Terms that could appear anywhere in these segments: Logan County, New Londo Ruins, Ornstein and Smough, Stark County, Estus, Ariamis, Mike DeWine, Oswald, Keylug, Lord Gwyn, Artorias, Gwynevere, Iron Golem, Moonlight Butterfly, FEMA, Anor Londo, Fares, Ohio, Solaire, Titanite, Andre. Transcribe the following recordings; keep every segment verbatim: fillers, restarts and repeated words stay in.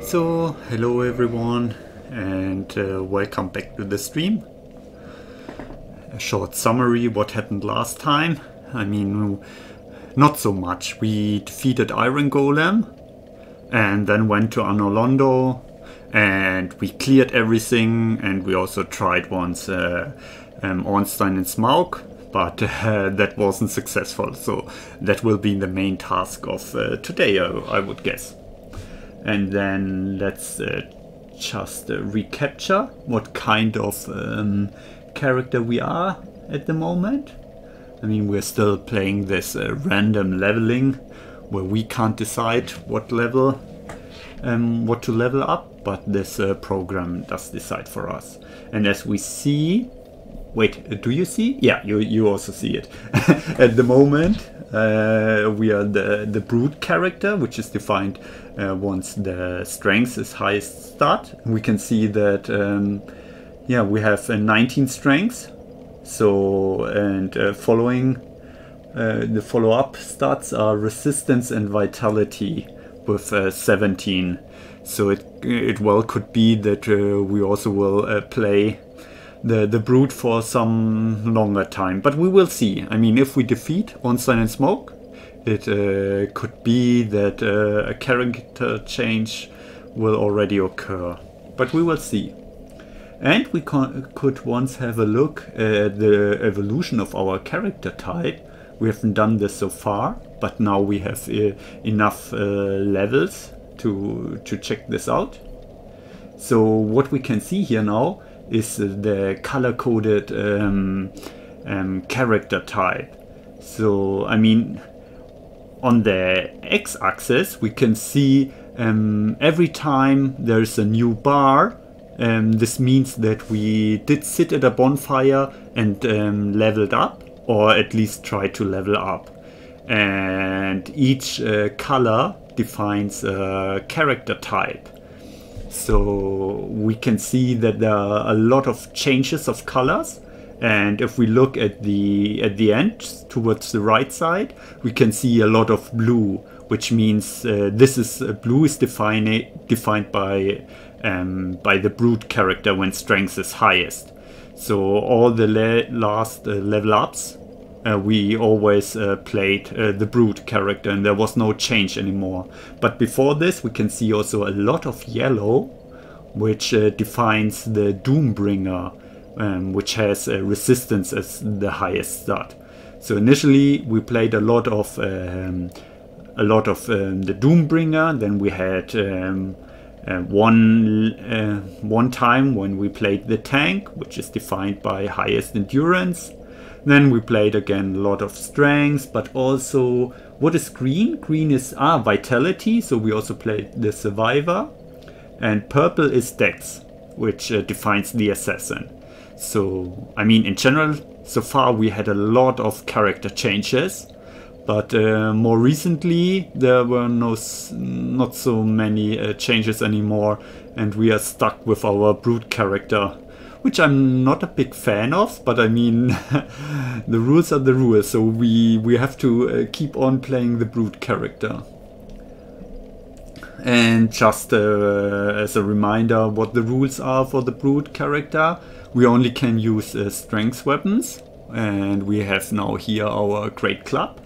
So, hello everyone, and uh, welcome back to the stream. A short summary what happened last time. I mean, not so much. We defeated Iron Golem, and then went to Anor Londo, and we cleared everything, and we also tried once uh, um, Ornstein and Smough, but uh, that wasn't successful, so that will be the main task of uh, today, I, I would guess. And then let's uh, just uh, recapture what kind of um, character we are at the moment. I mean, we're still playing this uh, random leveling where we can't decide what level, um, what to level up, but this uh, program does decide for us. And as we see, wait, do you see? Yeah, you, you also see it. At the moment, uh, we are the, the brute character, which is defined Uh, once the strength is highest start. We can see that um, yeah, we have a nineteen strength, so and uh, following uh, the follow-up stats are resistance and vitality with uh, seventeen, so it it well could be that uh, we also will uh, play the the brute for some longer time, but we will see. I mean, if we defeat Ornstein and Smough, it uh, could be that uh, a character change will already occur, but we will see. And we could once have a look at the evolution of our character type. We haven't done this so far, but now we have uh, enough uh, levels to, to check this out. So what we can see here now is the color-coded um, um, character type. So, I mean, on the x-axis we can see um, every time there's a new bar, um, this means that we did sit at a bonfire and um, leveled up, or at least tried to level up. And each uh, color defines a character type. So we can see that there are a lot of changes of colors. And if we look at the at the end, towards the right side, we can see a lot of blue, which means uh, this is uh, blue is defined defined by um, by the brute character when strength is highest. So all the le last uh, level ups, uh, we always uh, played uh, the brute character, and there was no change anymore. But before this, we can see also a lot of yellow, which uh, defines the Doombringer. Um, which has uh, resistance as the highest start. So initially we played a lot of um, a lot of um, the Doombringer. Then we had um, uh, one uh, one time when we played the tank, which is defined by highest endurance. Then we played again a lot of strength, but also what is green? Green is ah vitality. So we also played the survivor, and purple is dex, which uh, defines the assassin. So, I mean, in general, so far we had a lot of character changes, but uh, more recently there were no, not so many uh, changes anymore, and we are stuck with our brute character, which I'm not a big fan of, but I mean, the rules are the rules, so we, we have to uh, keep on playing the brute character. And just uh, as a reminder what the rules are for the brute character, we only can use uh, strength weapons, and we have now here our great club,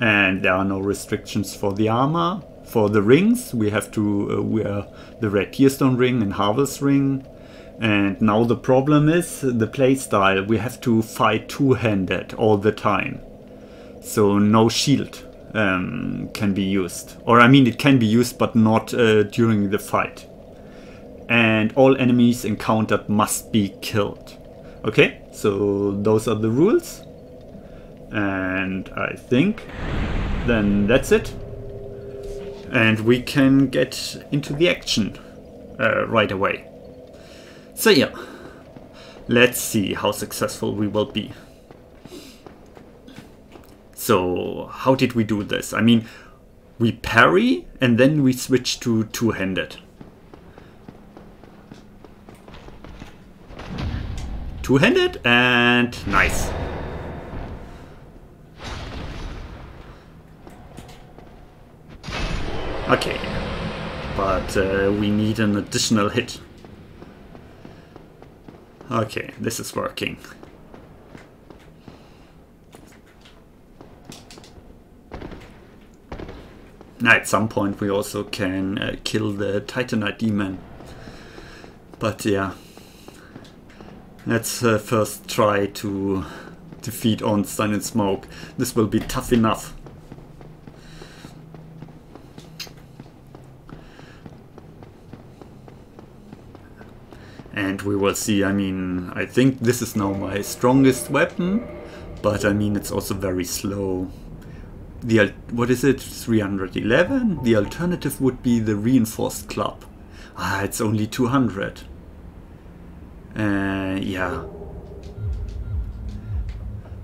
and there are no restrictions for the armor. For the rings, we have to uh, wear the red tearstone ring and harvest ring. And now the problem is the playstyle, we have to fight two-handed all the time, so no shield Um, can be used, or I mean it can be used, but not uh, during the fight. And all enemies encountered must be killed. Okay, so those are the rules, and I think then that's it, and we can get into the action uh, right away. So yeah, let's see how successful we will be. So how did we do this? I mean, we parry and then we switch to two-handed. Two-handed and nice. Okay. but uh, we need an additional hit. Okay, this is working. Now at some point we also can uh, kill the Titanite demon. But yeah, let's uh, first try to defeat Ornstein and Smough. This will be tough enough. And we will see. I mean, I think this is now my strongest weapon, but I mean it's also very slow. The, what is it, three hundred eleven? The alternative would be the reinforced club. Ah, it's only two hundred. Uh, yeah.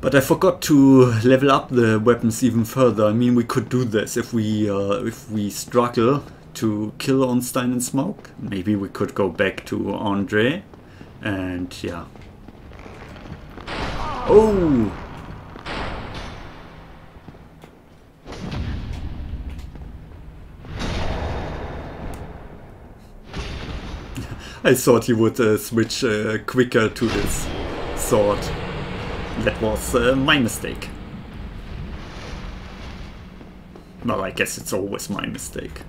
But I forgot to level up the weapons even further. I mean, we could do this if we uh, if we struggle to kill Ornstein and Smough. Maybe we could go back to Andre, and yeah. Oh. I thought he would uh, switch uh, quicker to this sword. That was uh, my mistake. Well, I guess it's always my mistake.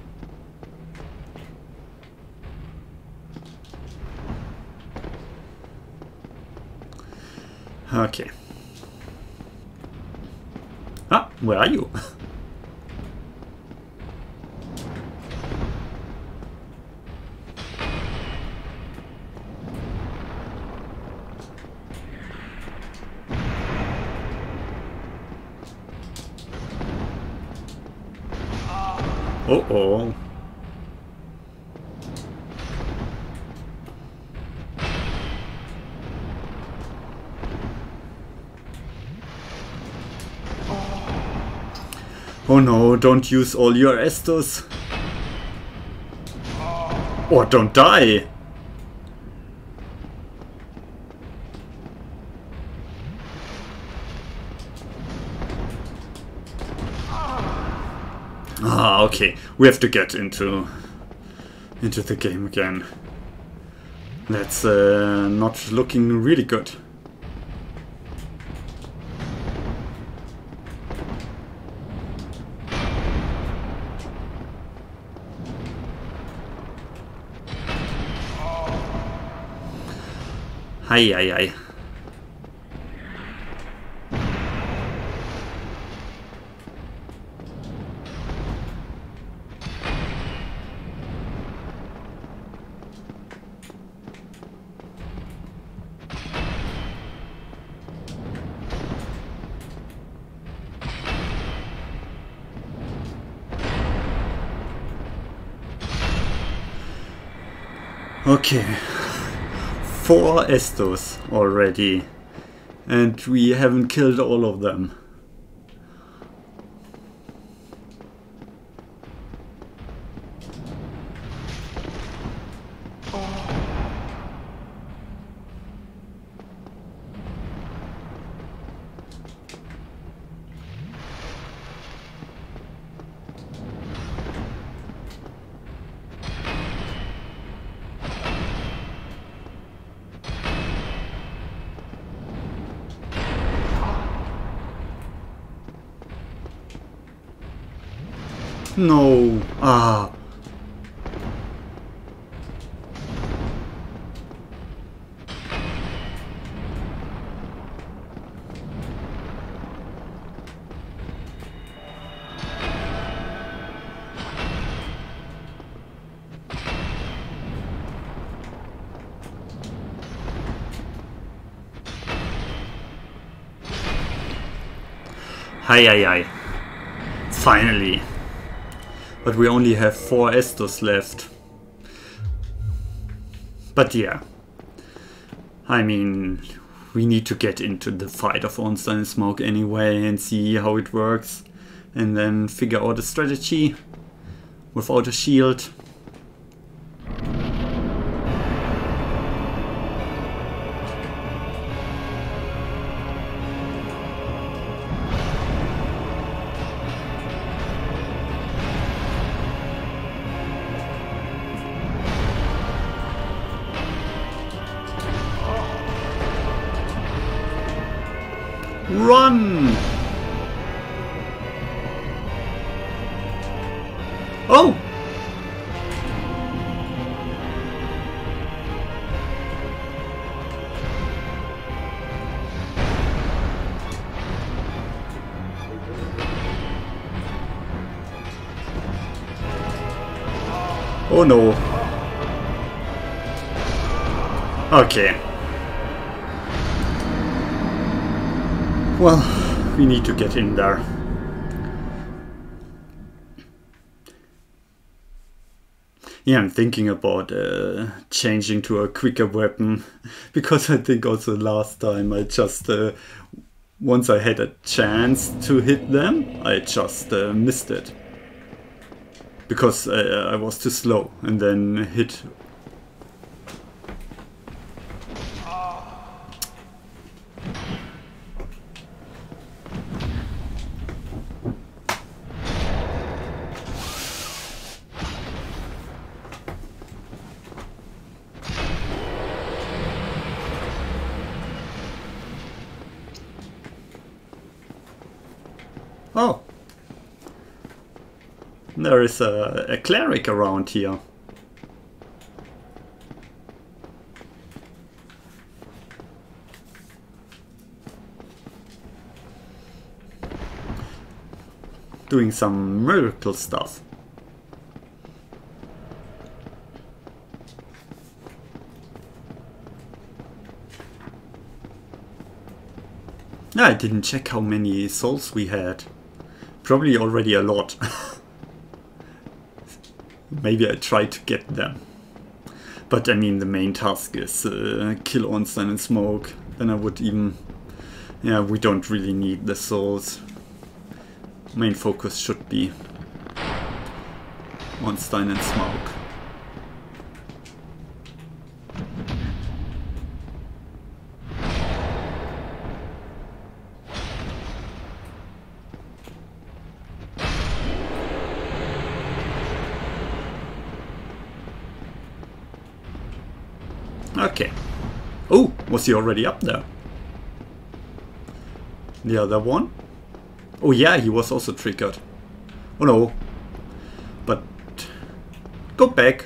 Okay. Ah, where are you? Uh-oh. Oh no, don't use all your Estus. Or don't die. Ah, okay. We have to get into into the game again. That's uh, not looking really good. Ay, ay, ay. Okay, four Estos already, and we haven't killed all of them. No, ah. Hi, hi, hi. Finally. But we only have four Estus left. But yeah. I mean, we need to get into the fight of Ornstein and Smough anyway and see how it works. And then figure out a strategy without a shield. Run! Oh! Oh no. Okay. Well, we need to get in there. Yeah, I'm thinking about uh, changing to a quicker weapon, because I think also last time I just, uh, once I had a chance to hit them, I just uh, missed it. Because uh, I was too slow and then hit. Oh. There is a, a cleric around here. Doing some miracle stuff. I didn't check how many souls we had. Probably already a lot. Maybe I try to get them. But I mean, the main task is uh, kill Ornstein and Smough. Then I would even... Yeah, we don't really need the souls. Main focus should be Ornstein and Smough. Okay. Oh, was he already up there? The other one? Oh yeah, he was also triggered. Oh no. But... Go back.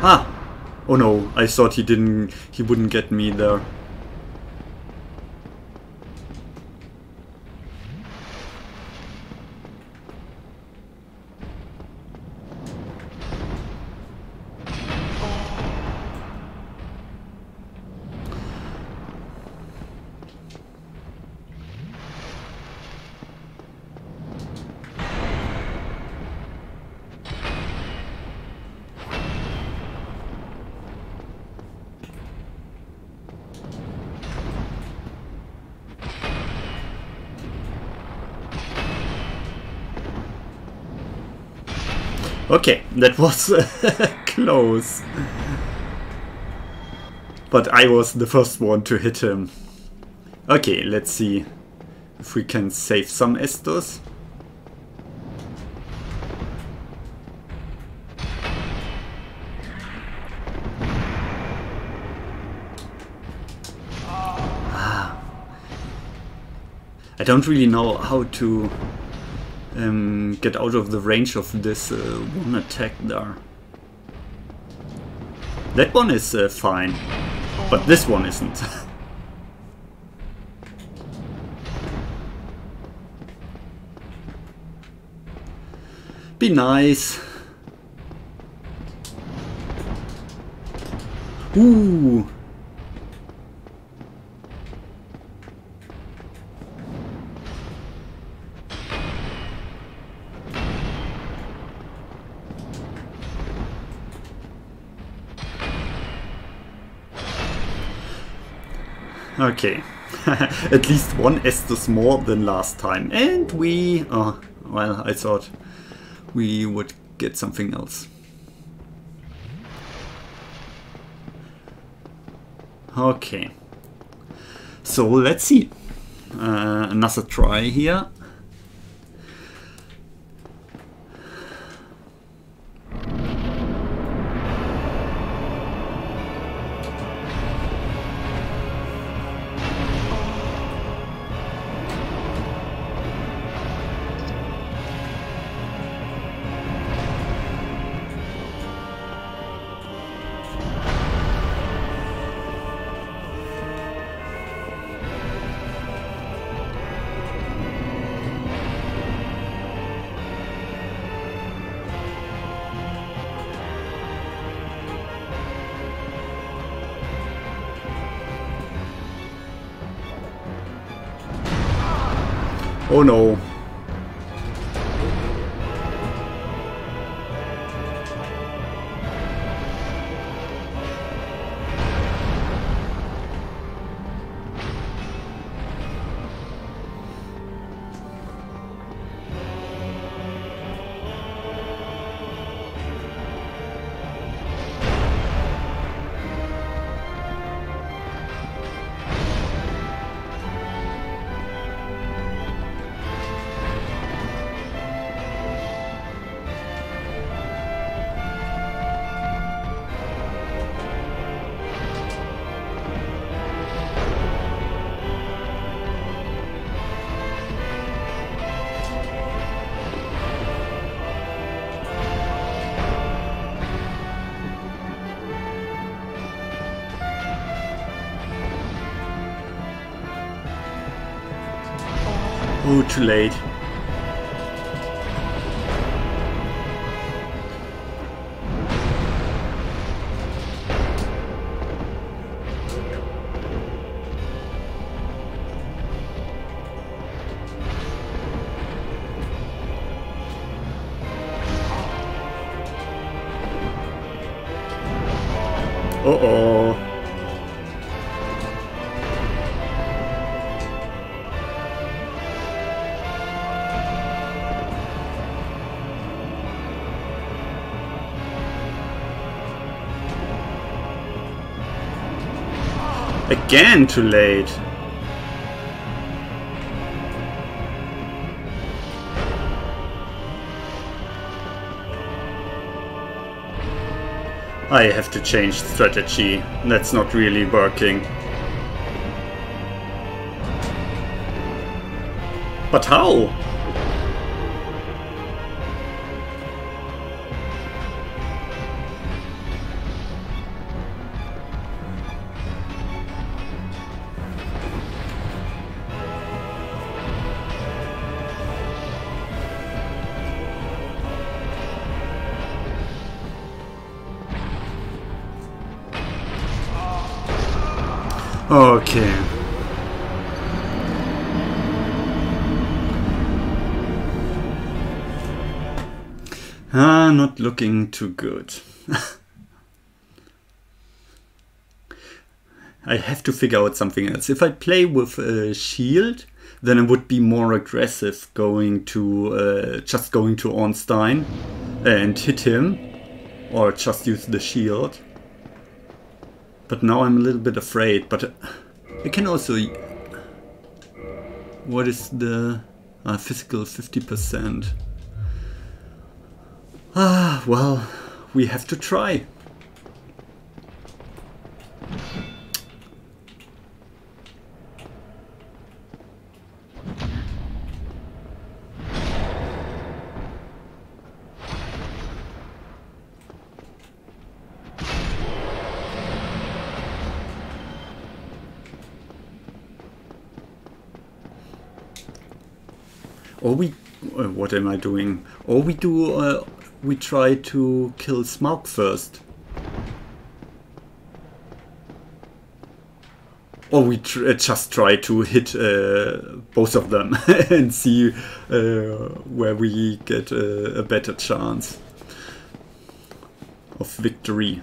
Ah! Oh no, I thought he didn't... he wouldn't get me there. Okay, that was close. But I was the first one to hit him. Okay, let's see if we can save some Estus. I don't really know how to... Um, get out of the range of this uh, one attack there. That one is uh, fine, but this one isn't. Be nice. Ooh. Okay, at least one Estus more than last time. And we... Oh, well, I thought we would get something else. Okay. So, let's see. Uh, another try here. Oh no. Oh, too late. Again, too late. I have to change strategy. That's not really working. But how? Okay. Ah, not looking too good. I have to figure out something else. If I play with a shield, then I would be more aggressive going to uh, just going to Ornstein and hit him, or just use the shield. But now I'm a little bit afraid, but I can also... What is the uh, physical fifty percent? Ah, well, we have to try. Or we, uh, what am I doing? Or we do, uh, we try to kill Smough first. Or we tr uh, just try to hit uh, both of them and see uh, where we get a, a better chance of victory.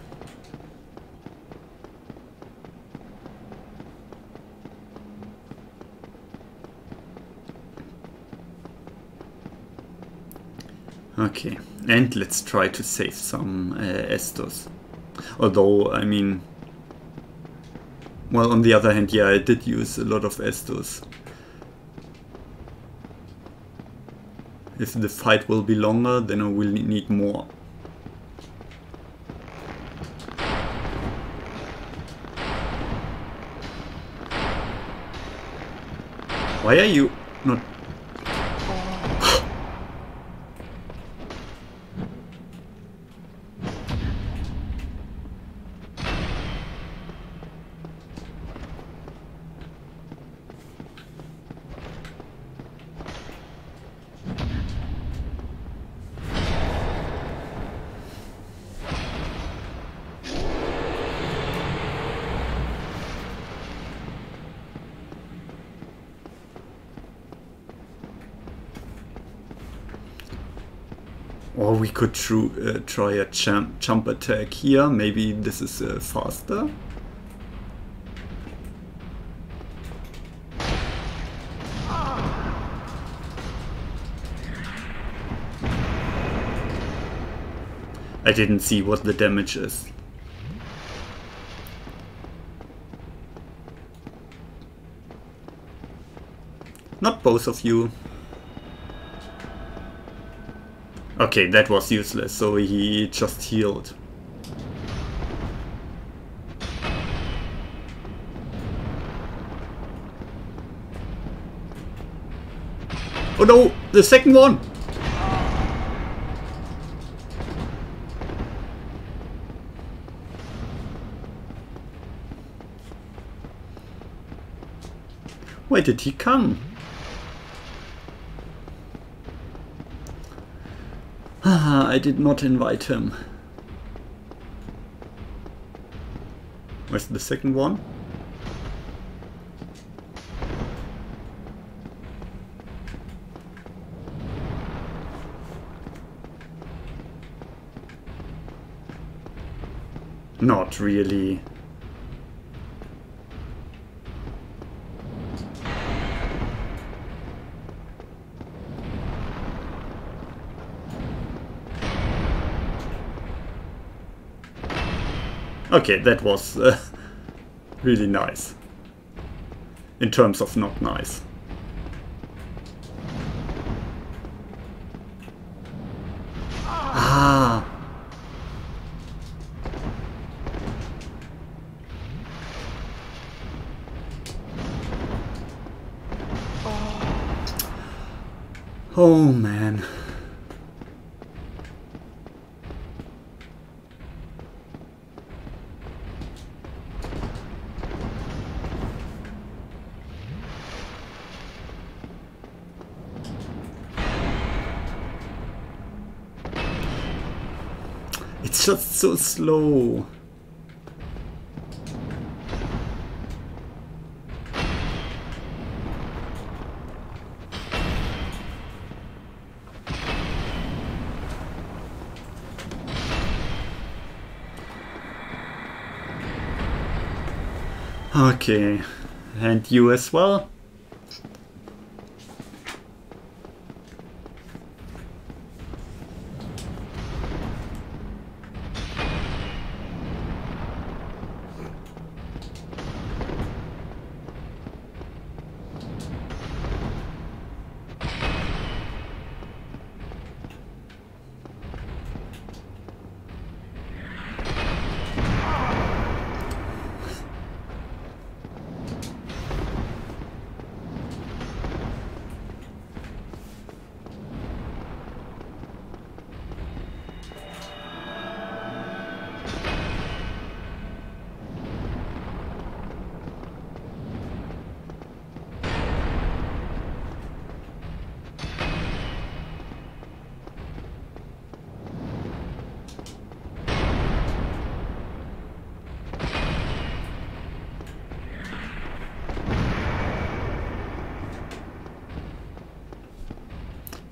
Okay, and let's try to save some uh, Estus. Although, I mean... Well, on the other hand, yeah, I did use a lot of Estus. If the fight will be longer, then I will need more. Why are you not... Or we could tr uh, try a jump, jump attack here. Maybe this is uh, faster. I didn't see what the damage is. Not both of you. Okay, that was useless, so he just healed. Oh no, the second one! Where did he come? Ah, I did not invite him. Where's the second one? Not really. Okay, that was uh, really nice. In terms of not nice. Ah! Oh man. Just so slow. Okay, and you as well?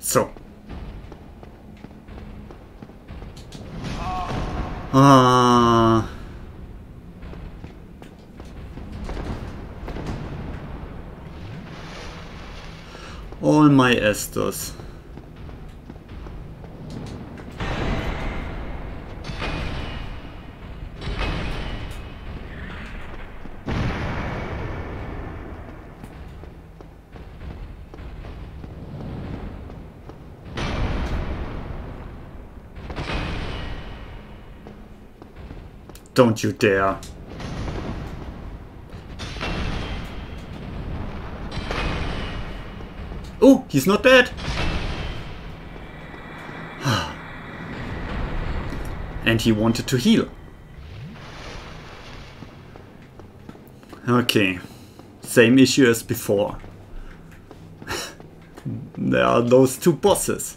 So. Ah. All my Estus. Don't you dare. Oh, he's not dead. And he wanted to heal. Okay, same issue as before. There are those two bosses.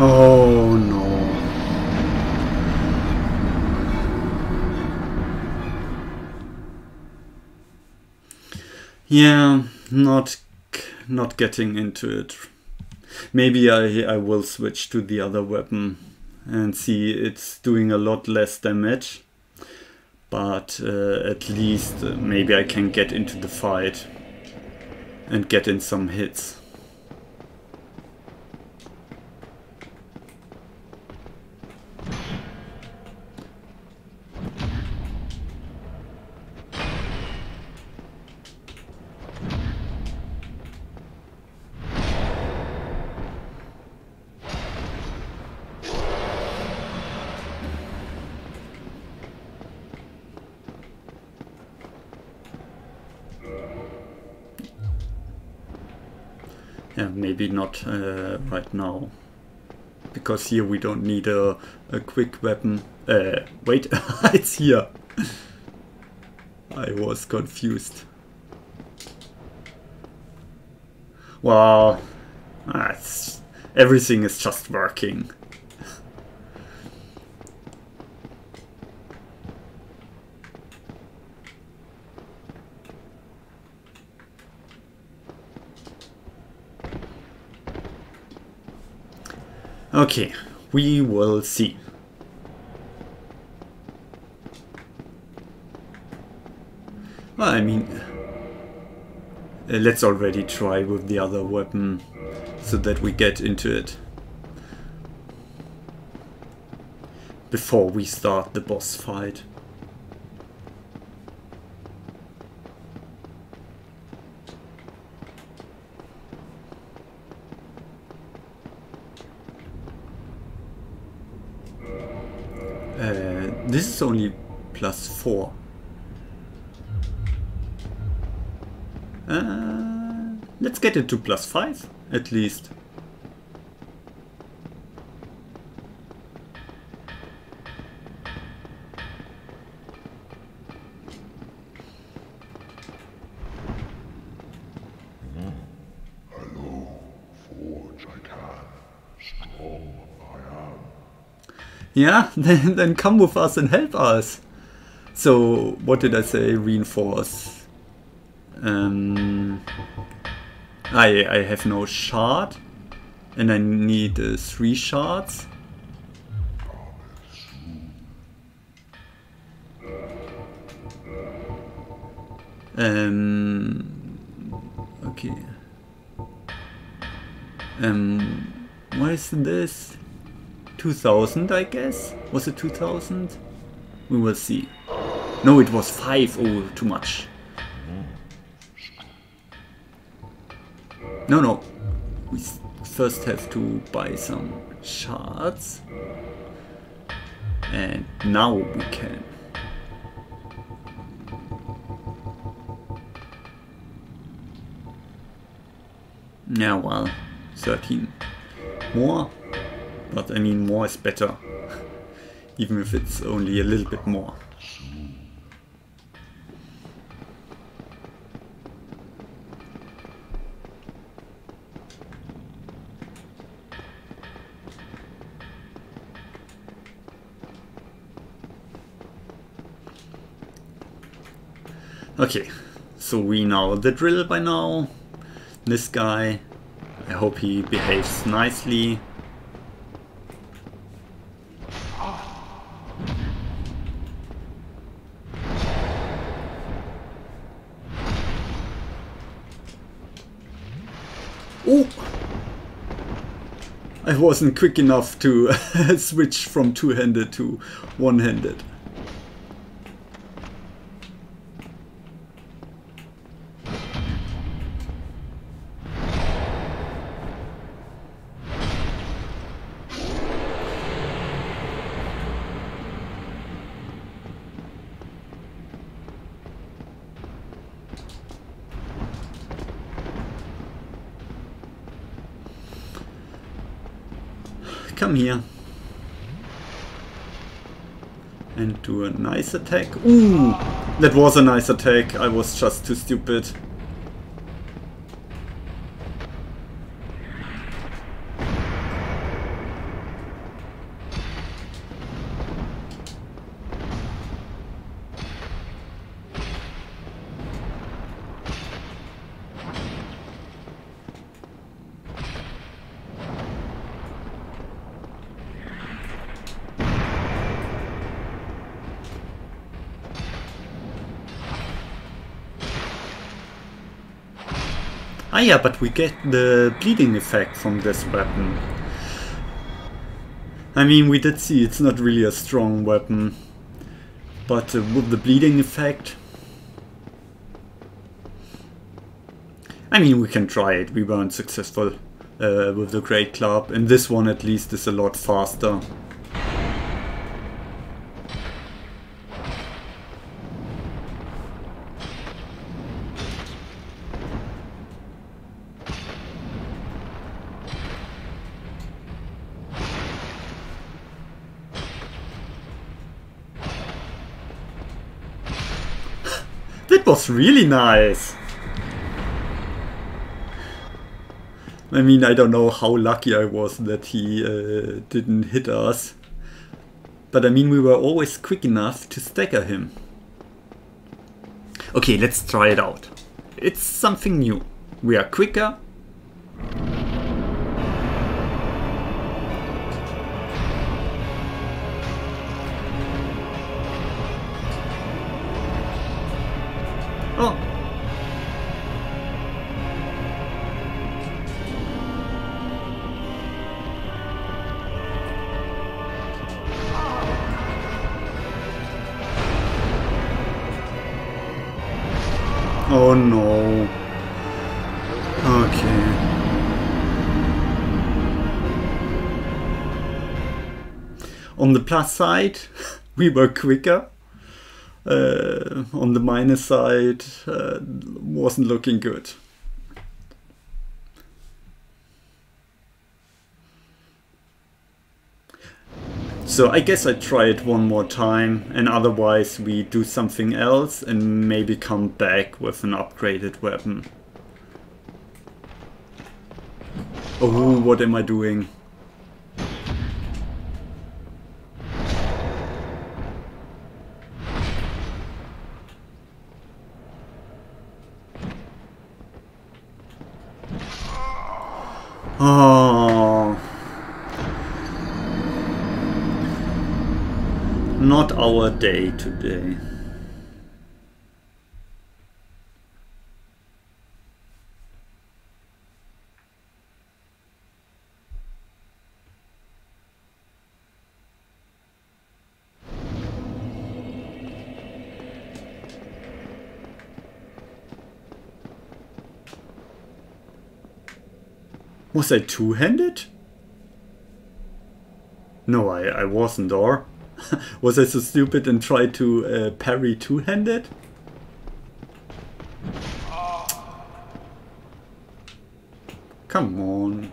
Oh no. Yeah, not not getting into it. Maybe I, I will switch to the other weapon and see it's doing a lot less damage. But uh, at least uh, maybe I can get into the fight and get in some hits. Maybe not uh, right now, because here we don't need a, a quick weapon. Uh, wait, it's here. I was confused. Well, that's, everything is just working. Okay, we will see. Well, I mean, uh, let's already try with the other weapon so that we get into it before we start the boss fight. This is only plus four. Uh, let's get it to plus five, at least. Yeah, then, then come with us and help us. So, what did I say? Reinforce. Um, I, I have no shard. And I need uh, three shards. Um, okay. Um, what is this? two thousand, I guess? Was it two thousand? We will see. No, it was five. Oh, too much. No, no. We first have to buy some shards. And now we can. Yeah, well, thirteen more. But I mean, more is better, even if it's only a little bit more. Okay, so we know the drill by now. This guy, I hope he behaves nicely. I wasn't quick enough to switch from two-handed to one-handed. Come here and do a nice attack. Ooh, that was a nice attack. I was just too stupid. Ah yeah, but we get the bleeding effect from this weapon. I mean, we did see it's not really a strong weapon, but uh, with the bleeding effect... I mean, we can try it. We weren't successful uh, with the Great Club, and this one at least is a lot faster. That was really nice! I mean, I don't know how lucky I was that he uh, didn't hit us. But I mean, we were always quick enough to stagger him. Okay, let's try it out. It's something new. We are quicker. Oh! Oh no. Okay. On the plus side, we were quicker. Uh, on the minus side, uh, wasn't looking good. So I guess I try it one more time, and otherwise we do something else and maybe come back with an upgraded weapon. Oh, what am I doing? Oh. Not our day today. Was I two-handed? No, I, I wasn't, or? Was I so stupid and tried to uh, parry two-handed? Come on.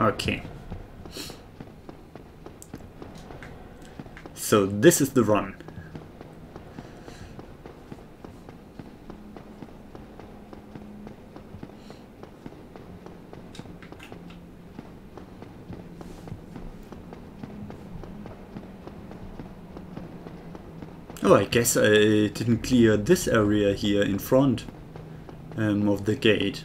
Okay. So this is the run. Oh, I guess I didn't clear this area here in front um, of the gate.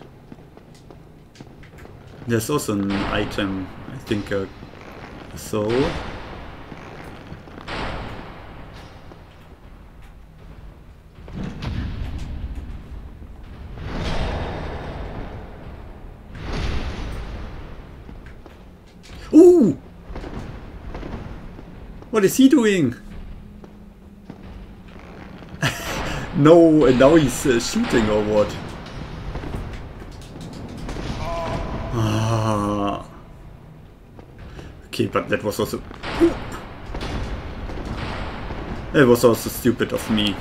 There's also an item, I think, uh, so... Ooh! What is he doing? No, and now he's uh, shooting or what? Okay, but that was also... It was also stupid of me.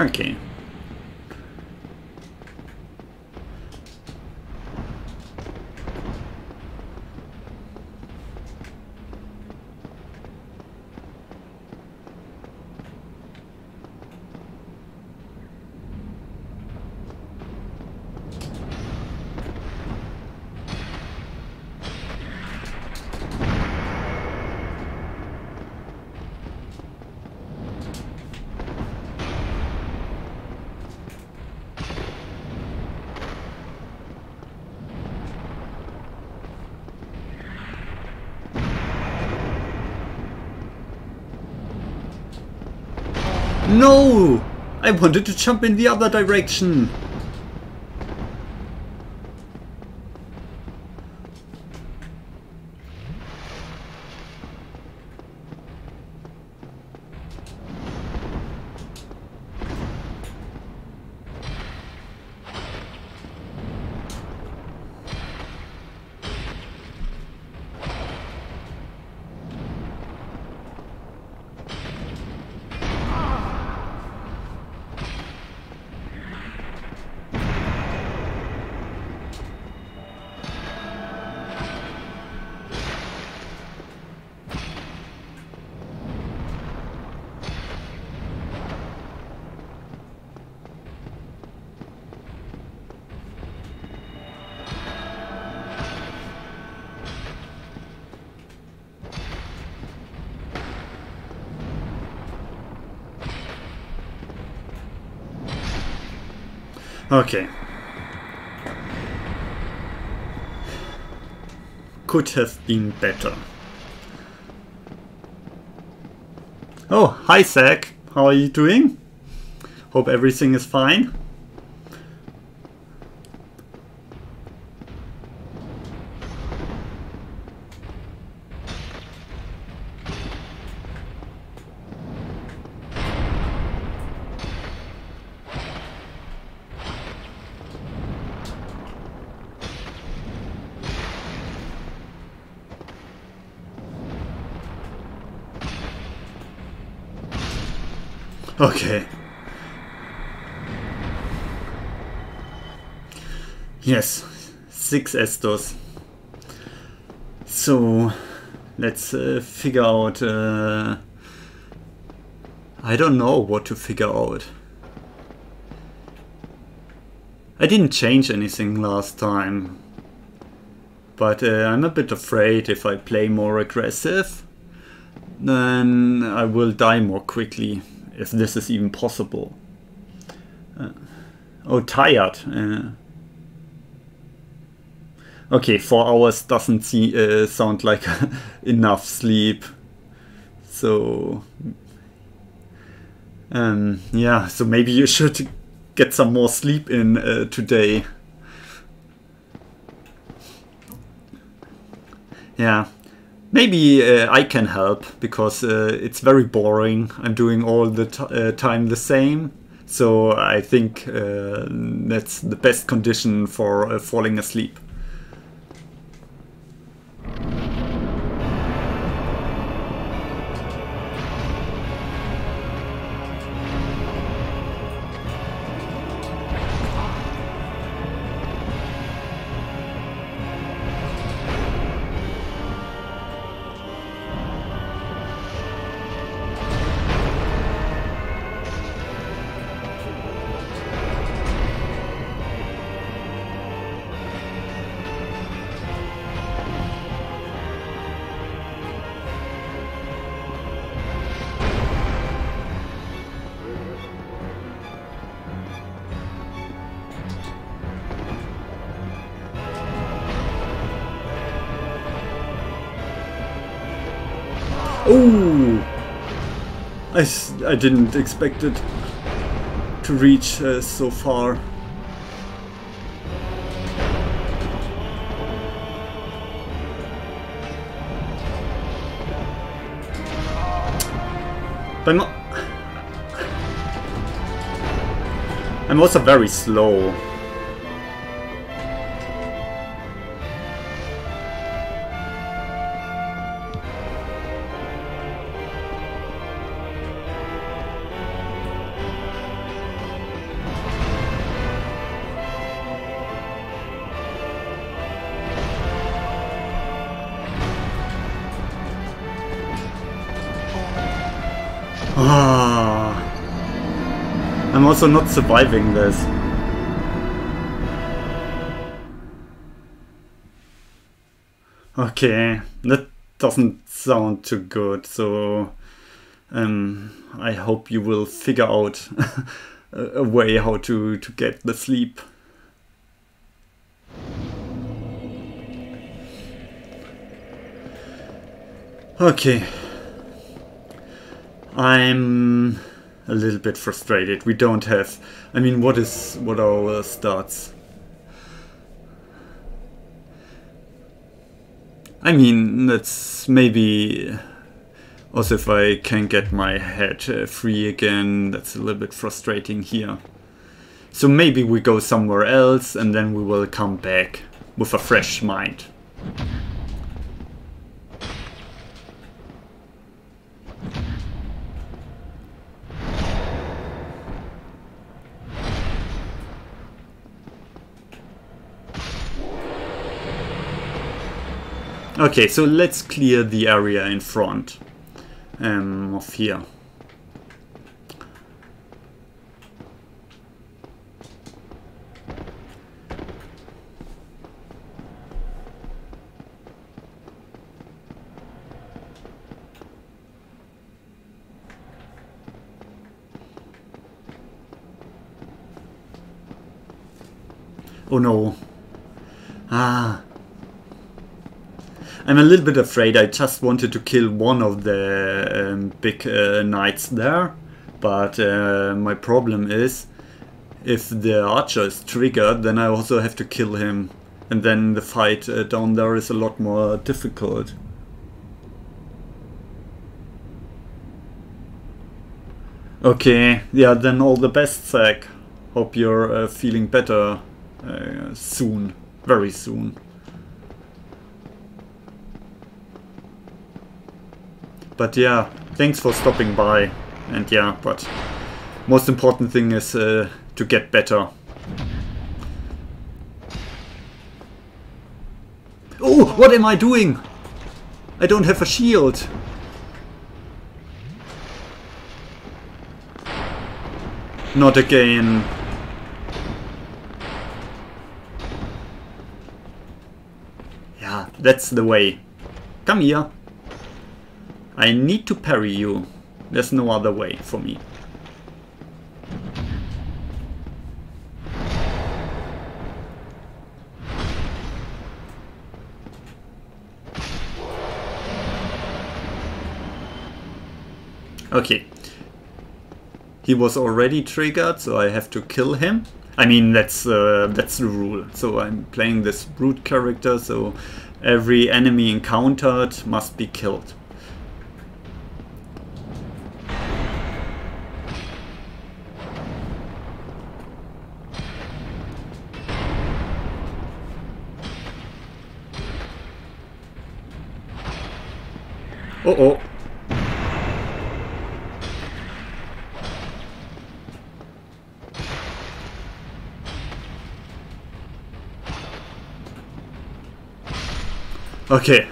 Okay. No! I wanted to jump in the other direction! Okay. Could have been better. Oh, hi Zach. How are you doing? Hope everything is fine. Okay. Yes, six Estos. So, let's uh, figure out... Uh, I don't know what to figure out. I didn't change anything last time. But uh, I'm a bit afraid if I play more aggressive, then I will die more quickly. If this is even possible. Uh, oh, tired. Uh, okay, four hours doesn't see, uh, sound like enough sleep. So, um, yeah, so maybe you should get some more sleep in uh, today. Yeah. Maybe uh, I can help, because uh, it's very boring. I'm doing all the t uh, time the same. So I think uh, that's the best condition for uh, falling asleep. Oh, I, I didn't expect it to reach uh, so far. But I'm, I'm also very slow. Ah. I'm also not surviving this. Okay, that doesn't sound too good, so um, I hope you will figure out a way how to, to get the sleep. Okay, I'm a little bit frustrated. We don't have, I mean, what is, what are our starts? I mean, that's maybe, also if I can get my head uh, free again, that's a little bit frustrating here. So maybe we go somewhere else and then we will come back with a fresh mind. Okay, so let's clear the area in front um, of here. Oh no. Ah. I'm a little bit afraid. I just wanted to kill one of the um, big uh, knights there, but uh, my problem is if the archer is triggered, then I also have to kill him, and then the fight uh, down there is a lot more difficult. Okay, yeah, then all the best, Zach. Hope you're uh, feeling better uh, soon, very soon. But yeah, thanks for stopping by, and yeah, but most important thing is uh, to get better. Oh, what am I doing? I don't have a shield. Not again. Yeah, that's the way. Come here. I need to parry you. There's no other way for me. Okay. He was already triggered, so I have to kill him. I mean, that's uh, that's the rule. So I'm playing this brute character, so every enemy encountered must be killed. Uh-oh. Okay.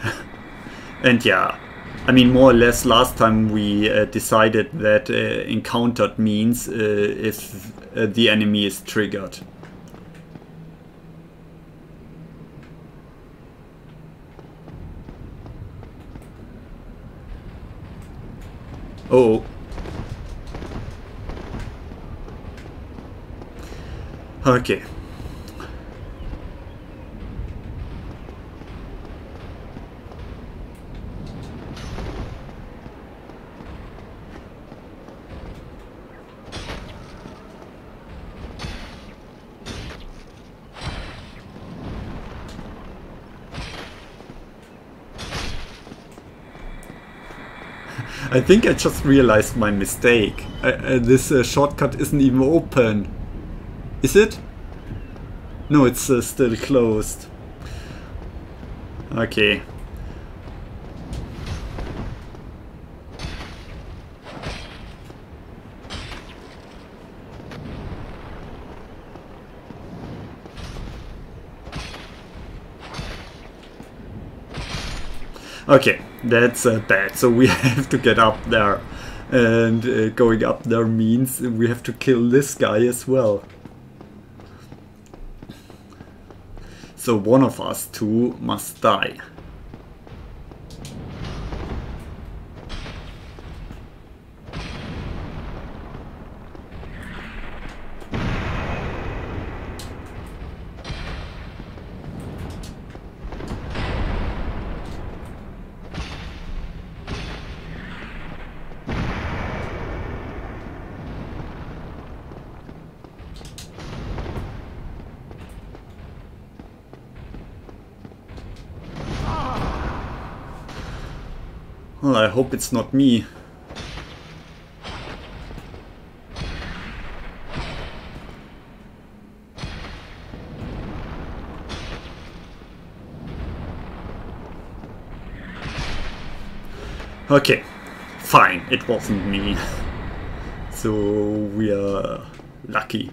And yeah, I mean, more or less last time we uh, decided that uh, encountered means uh, if uh, the enemy is triggered. Oh. Okay. I think I just realized my mistake. I, uh, this uh, shortcut isn't even open. Is it? No, it's uh, still closed. Okay. Okay. That's uh, bad, so we have to get up there and uh, going up there means we have to kill this guy as well. So one of us two must die. Well, I hope it's not me. Okay, fine, it wasn't me. So we are lucky.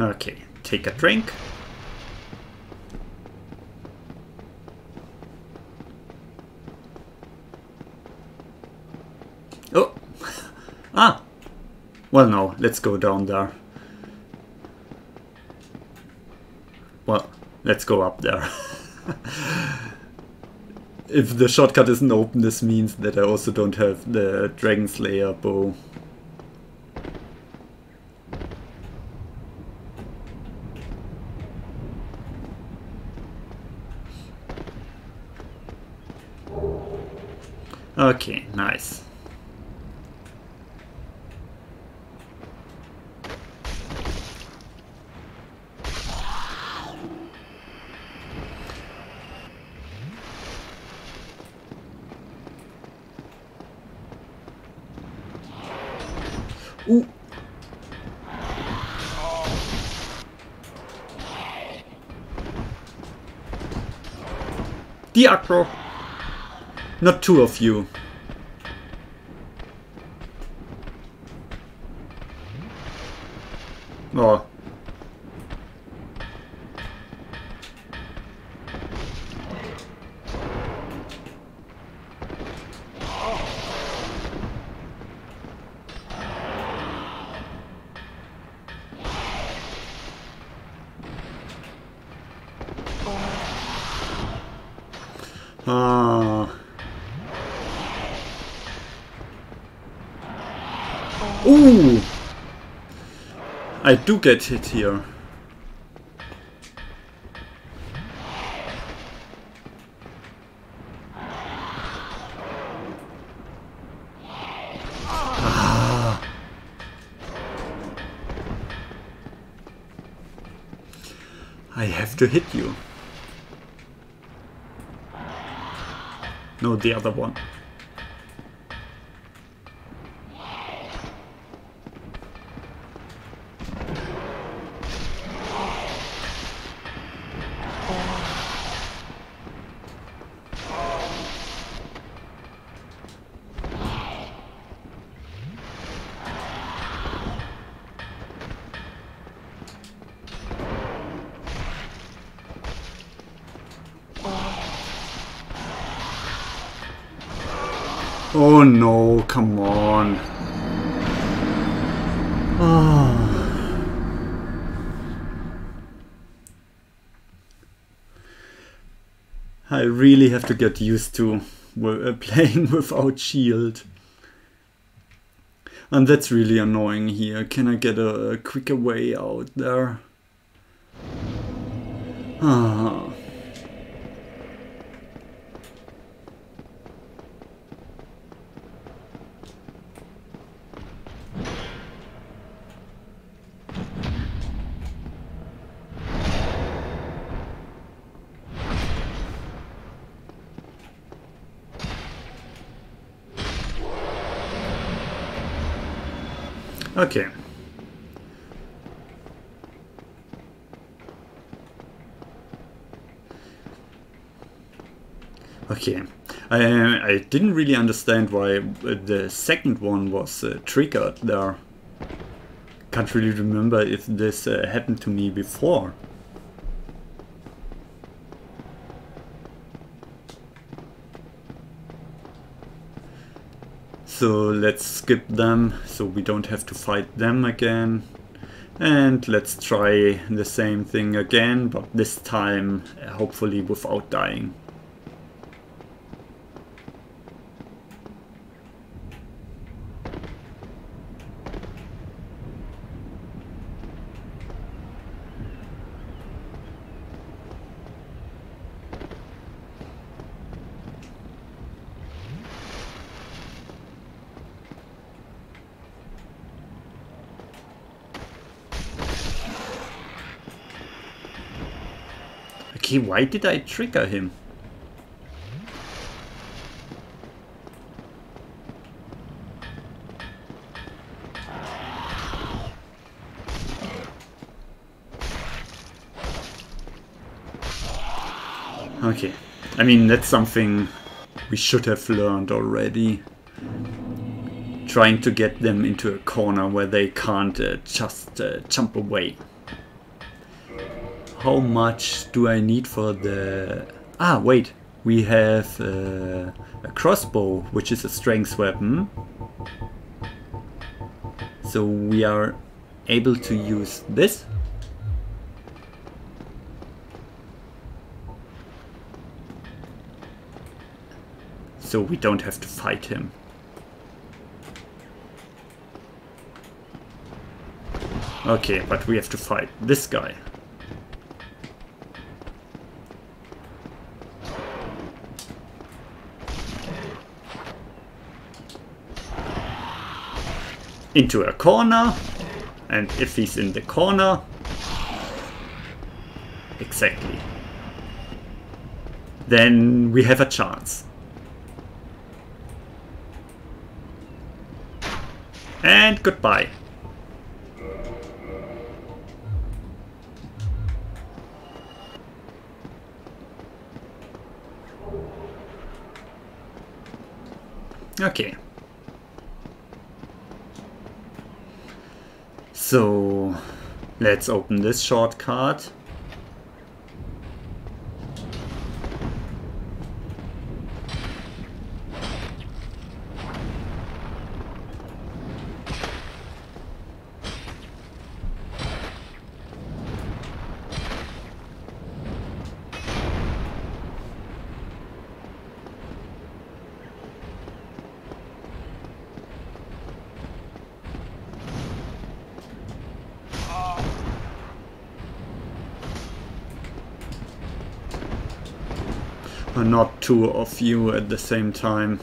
Okay, take a drink. Oh! Ah! Well, no, let's go down there. Well, let's go up there. If the shortcut isn't open, this means that I also don't have the Dragon Slayer bow. Okay, nice. Ooh. The acro. Not two of you. Oh. Ah. Ooh! I do get hit here. Ah. I have to hit you. No, the other one. Oh no, come on. Oh. I really have to get used to playing without shield. And that's really annoying here. Can I get a quicker way out there? Ah. Oh. Okay. Okay. I, I didn't really understand why the second one was uh, triggered there. Can't really remember if this uh, happened to me before. So let's skip them so we don't have to fight them again. And let's try the same thing again, but this time hopefully without dying. Why did I trigger him? Okay, I mean, that's something we should have learned already. Trying to get them into a corner where they can't uh, just uh, jump away. How much do I need for the... Ah, wait. We have uh, a crossbow, which is a strength weapon. So we are able to use this. So we don't have to fight him. Okay, but we have to fight this guy. Into a corner, and if he's in the corner, exactly, then we have a chance. And goodbye. Okay. So let's open this shortcut. Not two of you at the same time.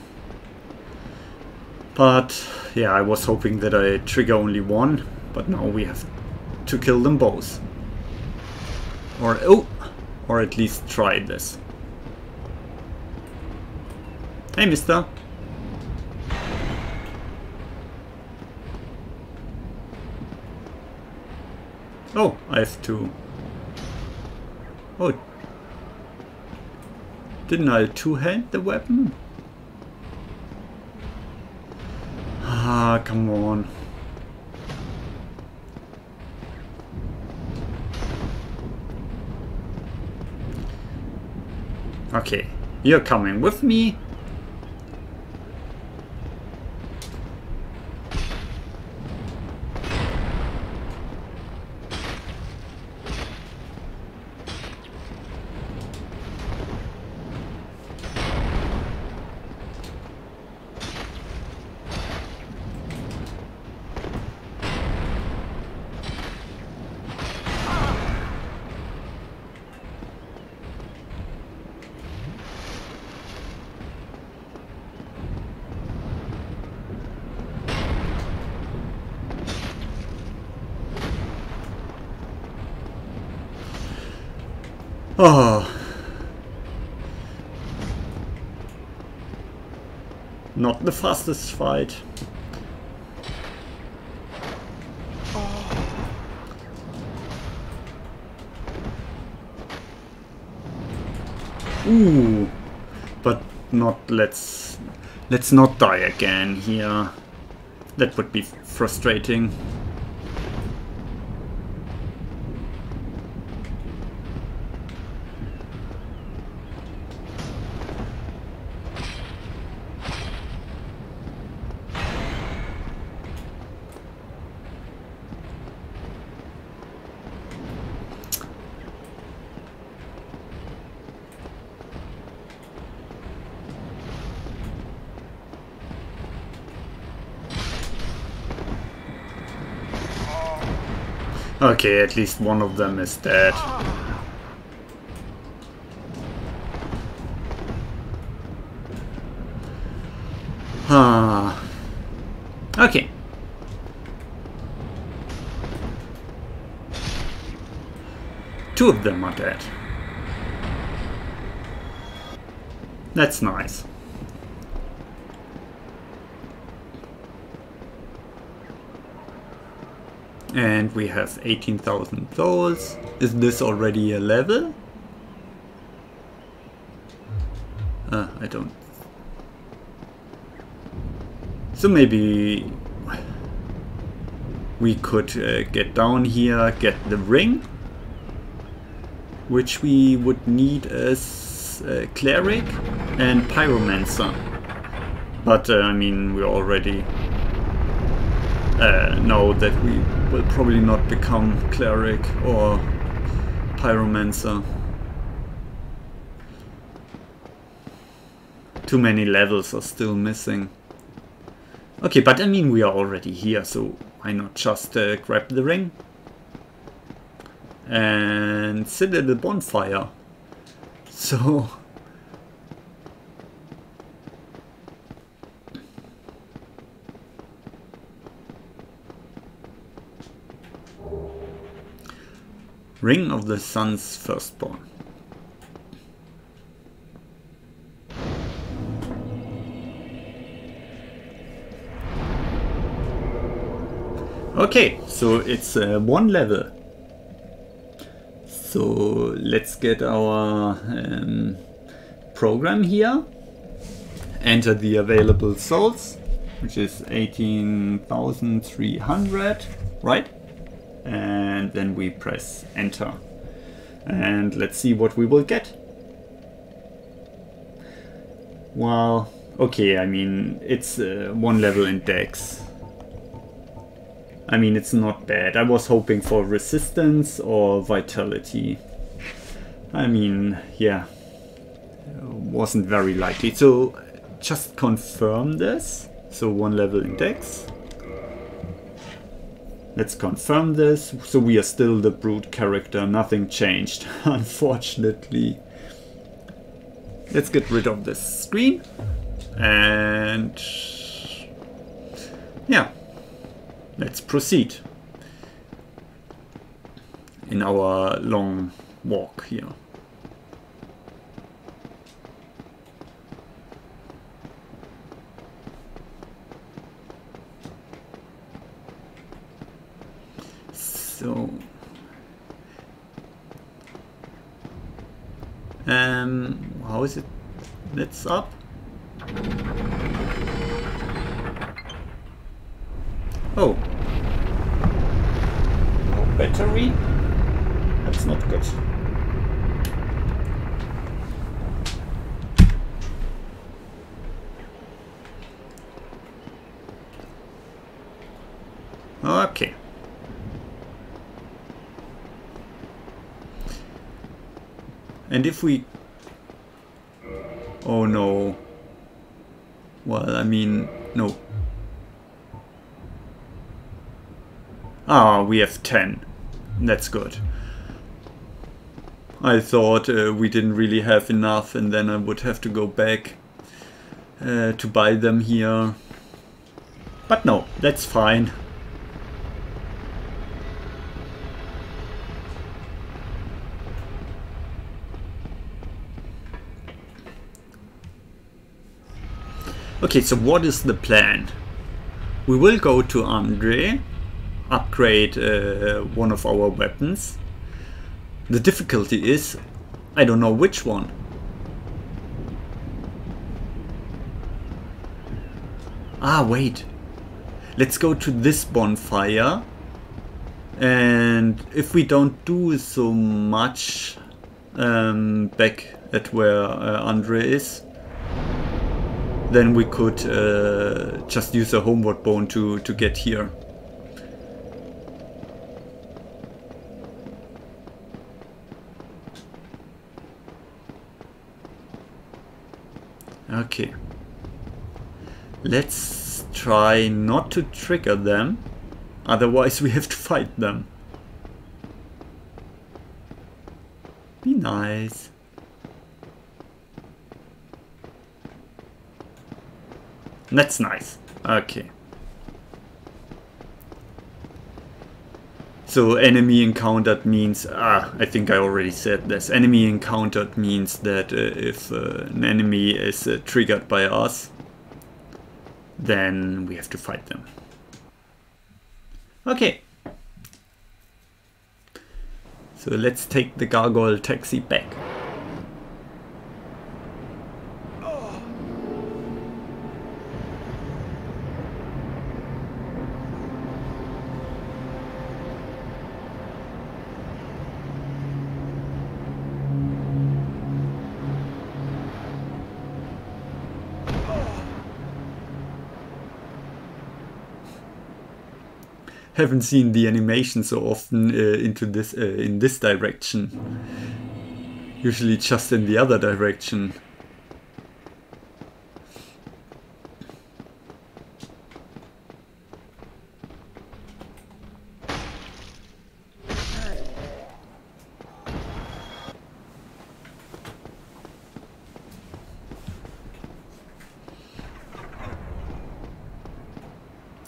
But yeah, I was hoping that I trigger only one, but now we have to kill them both. Or oh, or at least try this. Hey, mister. Oh, I have to. Oh. Didn't I two-hand the weapon? Ah, come on. Okay, you're coming with me. Oh, not the fastest fight. Oh. Ooh, but not let's let's not die again here. That would be frustrating. Okay, at least one of them is dead. Ah. Okay. Two of them are dead. That's nice. And we have eighteen thousand souls. Is this already a level? Uh, I don't... So maybe we could uh, get down here, get the ring, which we would need as uh, cleric and pyromancer. But uh, I mean, we already uh, know that we will probably not become cleric or pyromancer. Too many levels are still missing. Okay, but I mean, we are already here, so why not just uh, grab the ring? And sit at the bonfire. So... Ring of the Sun's Firstborn. Okay, so it's uh, one level. So let's get our um, program here. Enter the available souls, which is eighteen thousand three hundred, right? And then we press enter. And let's see what we will get. Well, okay, I mean, it's uh, one level in Dex. I mean, it's not bad. I was hoping for resistance or vitality. I mean, yeah, wasn't very likely. So just confirm this. So one level index. Let's confirm this. So we are still the brute character. Nothing changed, unfortunately. Let's get rid of this screen. And yeah. Let's proceed in our long walk here. So, um, how is it? That's up. Oh. Battery? That's not good. Okay. And if we... Oh no. Well, I mean, no. Ah, we have ten. That's good. I thought uh, we didn't really have enough, and then I would have to go back uh, to buy them here. But no, that's fine. Okay, so what is the plan? We will go to Andre. Upgrade uh, one of our weapons. The difficulty is, I don't know which one. Ah, wait. Let's go to this bonfire. And if we don't do so much um, back at where uh, Andre is, then we could uh, just use a homeward bone to, to get here. Okay, let's try not to trigger them, otherwise we have to fight them. Be nice. That's nice. Okay. So enemy encountered means, ah, I think I already said this. Enemy encountered means that uh, if uh, an enemy is uh, triggered by us, then we have to fight them. Okay. So let's take the gargoyle taxi back. Haven't seen the animation so often uh, into this uh, in this direction. Usually just in the other direction.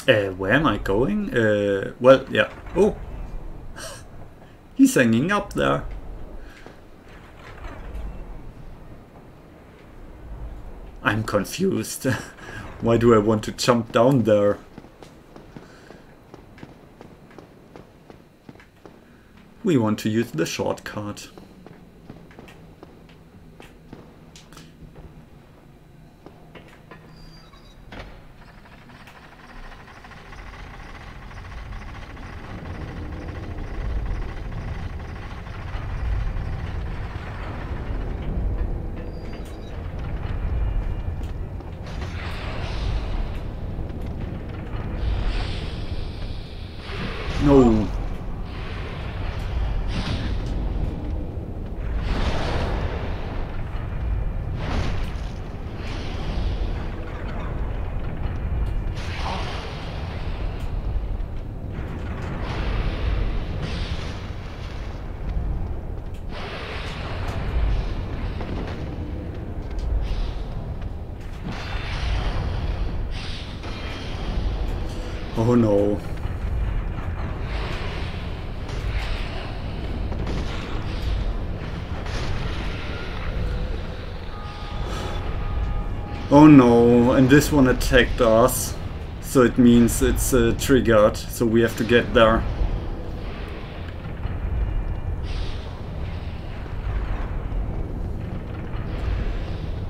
Uh, where am I going? Uh, well, yeah. Oh! He's hanging up there. I'm confused. Why do I want to jump down there? We want to use the shortcut. Oh no. Oh no, and this one attacked us. So it means it's uh, triggered, so we have to get there.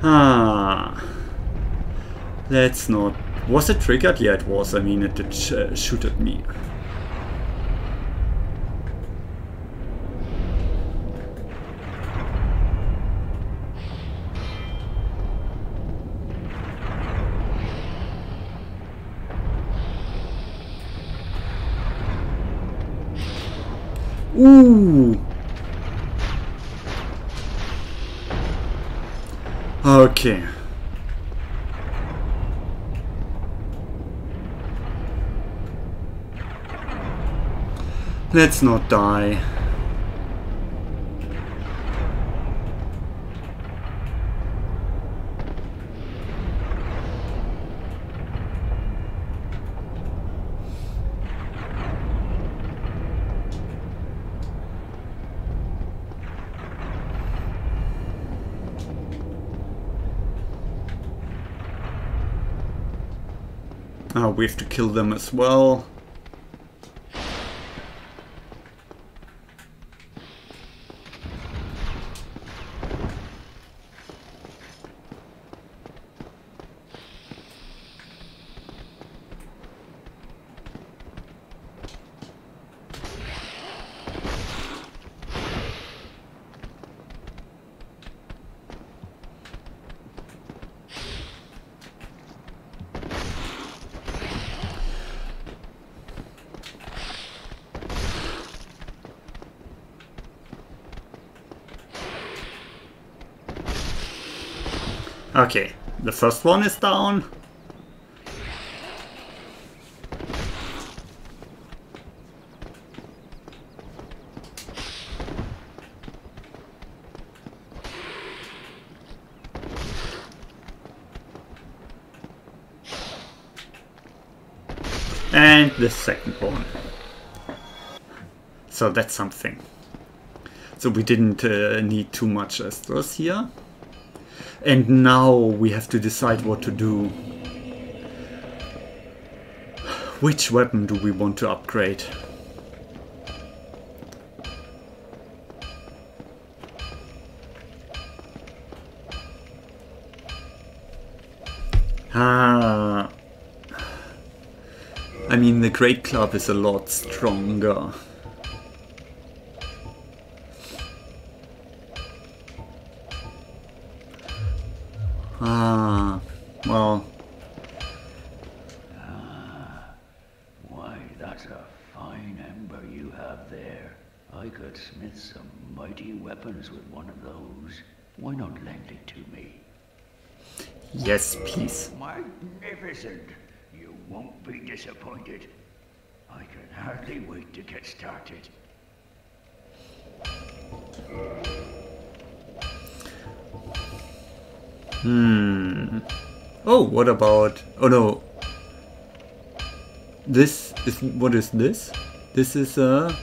Ah. Let's not. Was it triggered? Yeah, it was. I mean, it did sh uh, shoot at me. Ooh! Okay. Let's not die. Oh, we have to kill them as well. Okay, the first one is down. and the second one. So that's something. So we didn't uh, need too much Astros here. And now we have to decide what to do. Which weapon do we want to upgrade? Ah, I mean, the Great Club is a lot stronger. Ah, well. Ah, why, that's a fine ember you have there. I could smith some mighty weapons with one of those. Why not lend it to me? Yes, please. Magnificent. You won't be disappointed. I can hardly wait to get started. Hmm. Oh, what about... Oh, no. This is... What is this? This is a...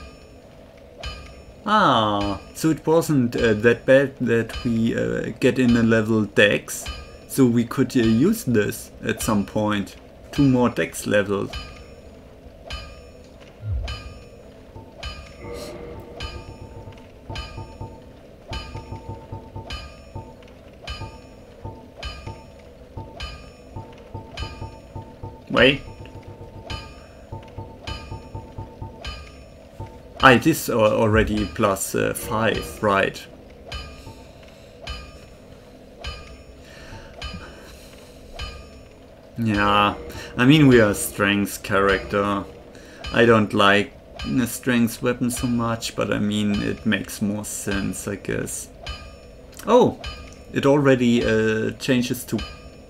Ah, so it wasn't uh, that bad that we uh, get in a level dex. So we could uh, use this at some point. Two more dex levels. Wait. Ah, it is already plus uh, five, right? Yeah, I mean, we are a strength character. I don't like the strength weapon so much, but I mean, it makes more sense, I guess. Oh, it already uh, changes to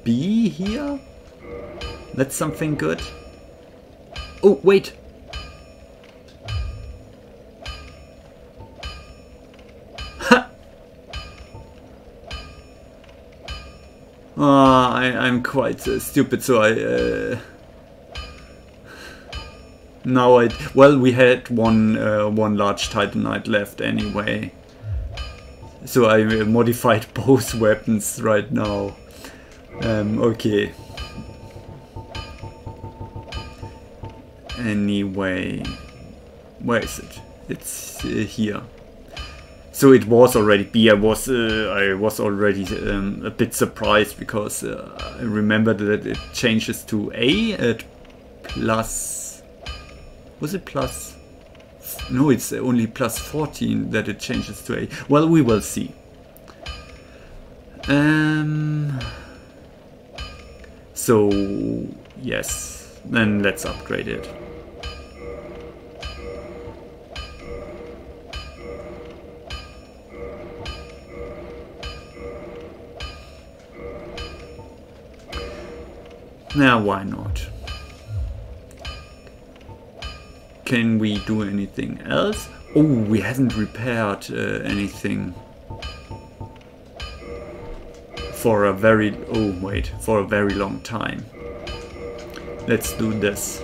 B here? That's something good. Oh, wait! Oh, I, I'm quite uh, stupid, so I... Uh, now I... Well, we had one uh, one large Titanite left anyway. So I uh, modified both weapons right now. Um, okay. Anyway... Where is it? It's uh, here. So it was already B. I was uh, I was already um, a bit surprised because uh, I remembered that it changes to A at plus. Was it plus? No, it's only plus fourteen that it changes to A. Well, we will see. Um. So yes, then let's upgrade it. Now, why not? Can we do anything else? Oh, we haven't repaired uh, anything for a very oh wait for a very long time. Let's do this,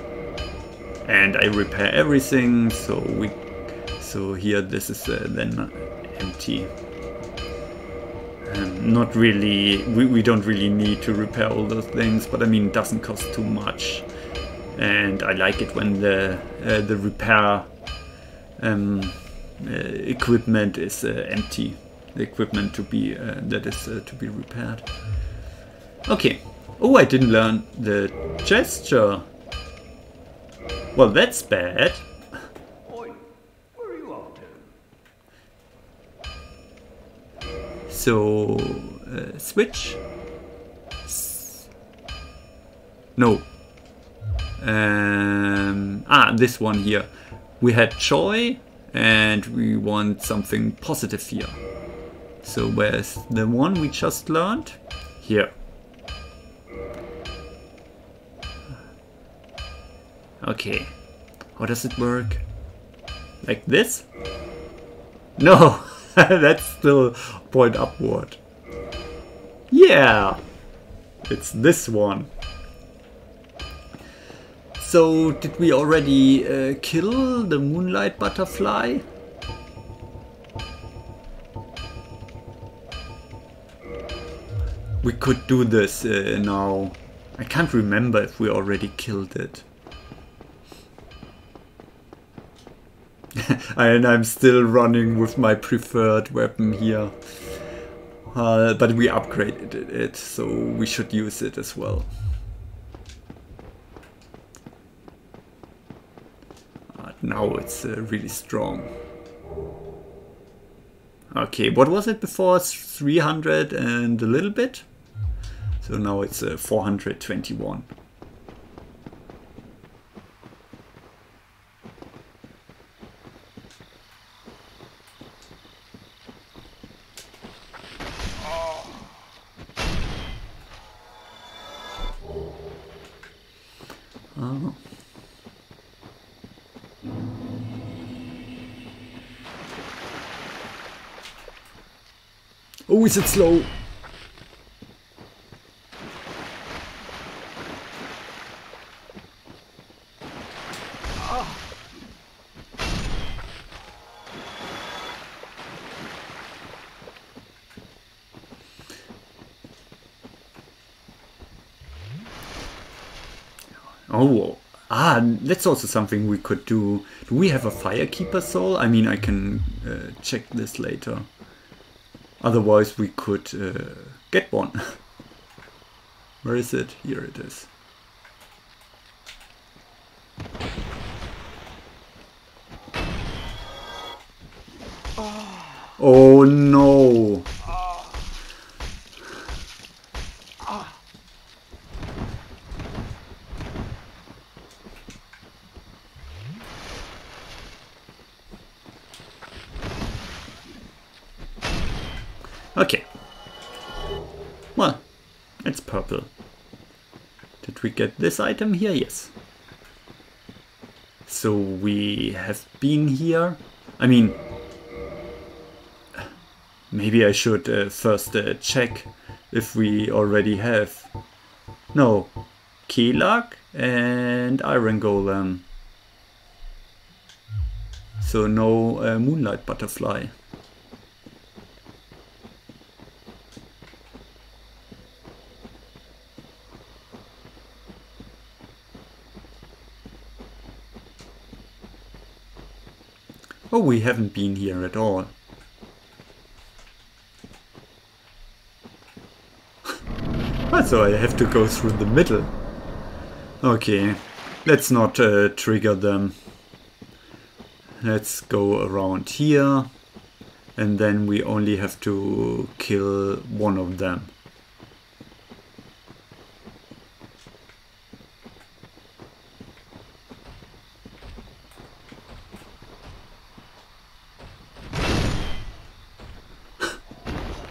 and I repair everything. So we so here this is uh, then empty. Um, not really, we, we don't really need to repair all those things, but I mean, it doesn't cost too much. And I like it when the, uh, the repair um, uh, equipment is uh, empty. The equipment to be, uh, that is uh, to be repaired. Okay. Oh, I didn't learn the gesture. Well, that's bad. So, uh, switch? S no. Um, ah, this one here. We had joy and we want something positive here. So where's the one we just learned? Here. Okay. How does it work? Like this? No! That's still point upward. Yeah! It's this one. So did we already uh, kill the Moonlight Butterfly? We could do this uh, now. I can't remember if we already killed it. And I'm still running with my preferred weapon here. Uh, but we upgraded it, so we should use it as well. Uh, now it's uh, really strong. Okay, what was it before? three hundred and a little bit? So now it's uh, four hundred twenty-one. Oh. Oh, is it slow? Oh, ah, that's also something we could do. Do we have a Firekeeper soul? I mean, I can uh, check this later. Otherwise, we could uh, get one. Where is it? Here it is. Oh, oh no. Okay, well, it's purple. Did we get this item here? Yes. So we have been here. I mean, maybe I should uh, first uh, check if we already have. No, Keylug and Iron Golem. So no uh, Moonlight Butterfly. Oh, we haven't been here at all. So I have to go through the middle. Okay, let's not uh, trigger them. Let's go around here, and then we only have to kill one of them.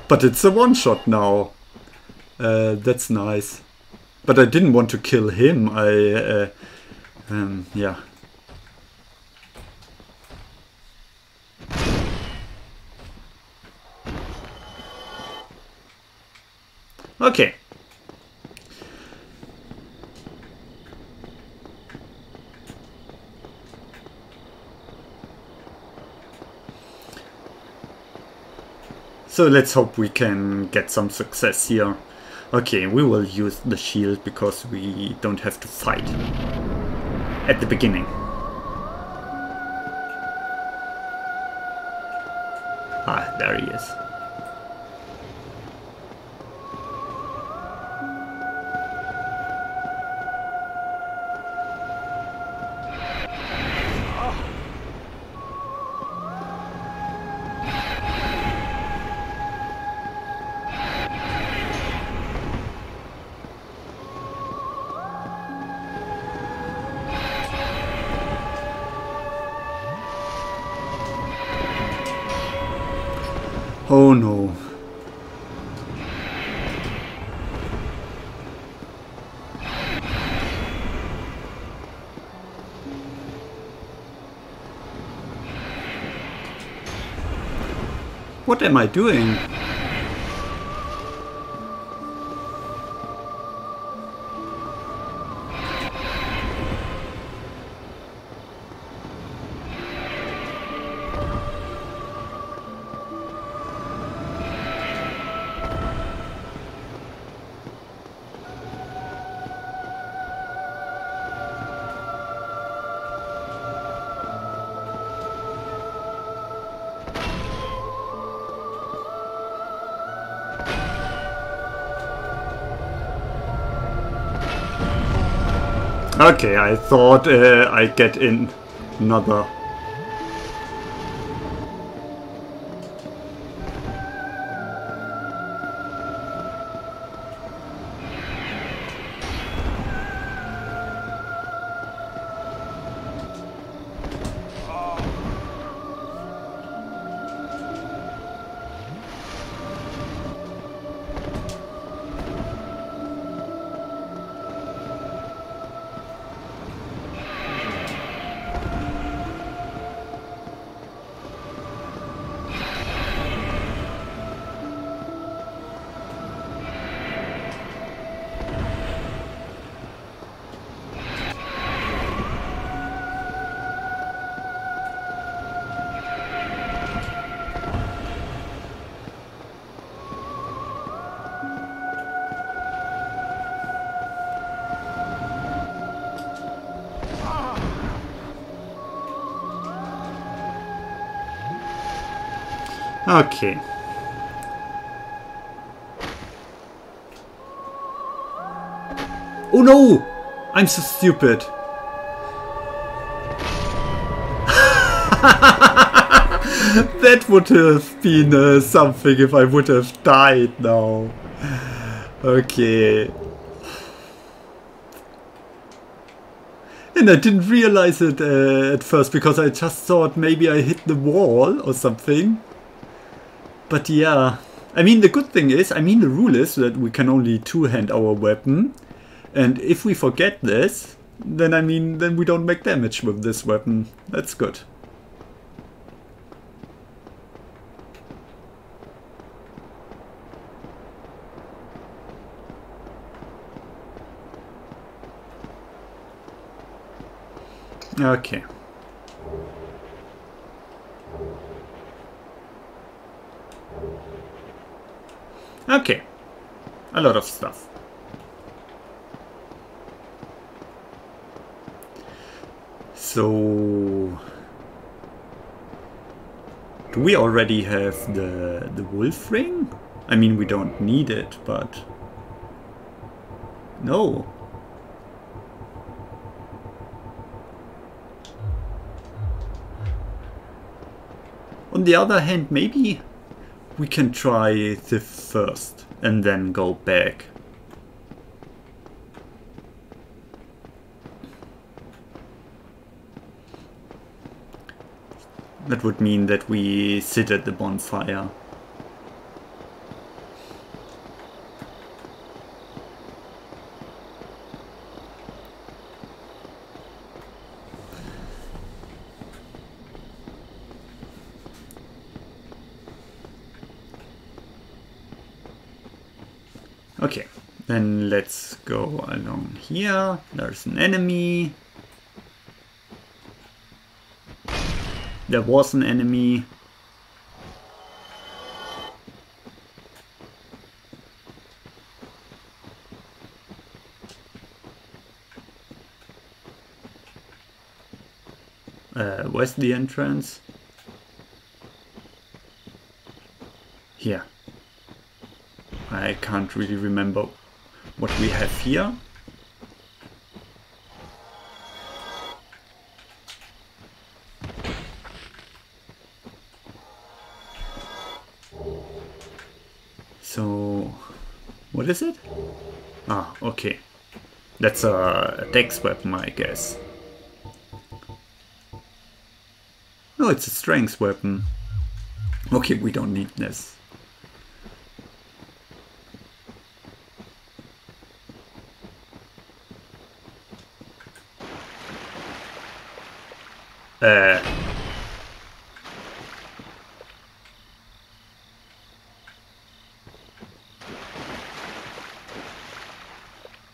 But it's a one-shot now. Uh, that's nice. But I didn't want to kill him. I, uh, um, yeah. Okay. So let's hope we can get some success here. Okay, we will use the shield because we don't have to fight at the beginning. Ah, there he is. Oh no. What am I doing? Okay, I thought uh, I get in another. Okay. Oh no! I'm so stupid. That would have been uh, something if I would have died now. Okay. And I didn't realize it uh, at first because I just thought maybe I hit the wall or something. But yeah, I mean the good thing is, I mean the rule is that we can only two-hand our weapon, and if we forget this, then I mean, then we don't make damage with this weapon. That's good. Okay. Okay, a lot of stuff. So, do we already have the the wolf ring? I mean, we don't need it, but no. On the other hand, maybe we can try the first and then go back. That would mean that we sit at the bonfire. Okay, then let's go along here. There's an enemy. There was an enemy. Uh, where's the entrance? Here. I can't really remember what we have here. So, what is it? Ah, okay. That's a dex weapon, I guess. No, it's a strength weapon. Okay, we don't need this. Uh,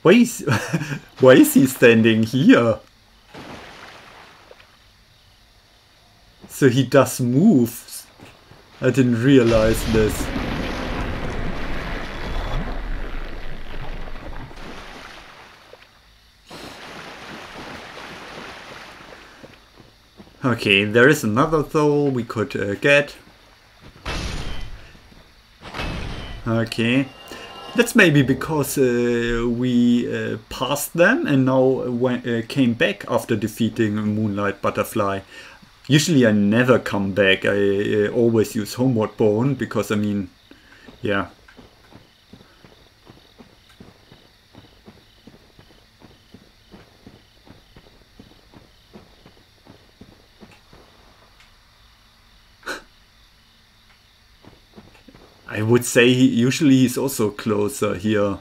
why is why is he standing here? So he does move. I didn't realize this. Okay, there is another though we could uh, get. Okay, That's maybe because uh, we uh, passed them and now uh, came back after defeating Moonlight Butterfly. Usually I never come back, I uh, always use Homeward Bone because I mean, yeah. I would say he, usually he's also closer here.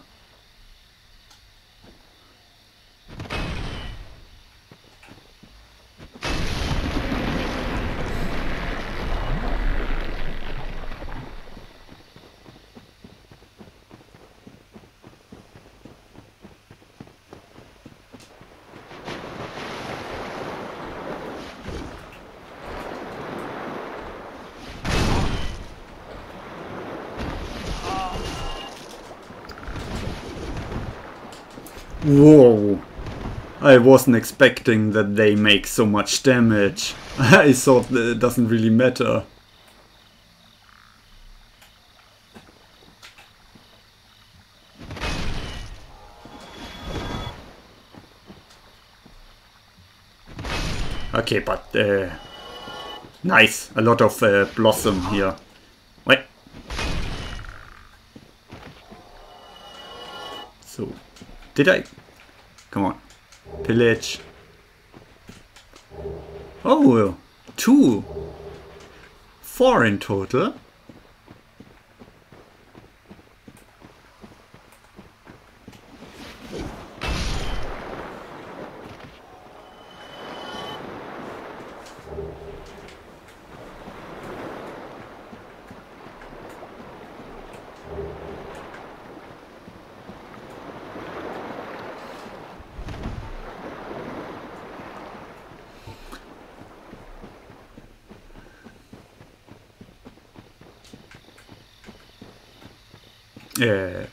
Whoa, I wasn't expecting that they make so much damage. I thought that it doesn't really matter. Okay, but uh, nice, a lot of uh, blossom here. What? So, did I? Come on, pillage. Oh, two, four in total. Uh,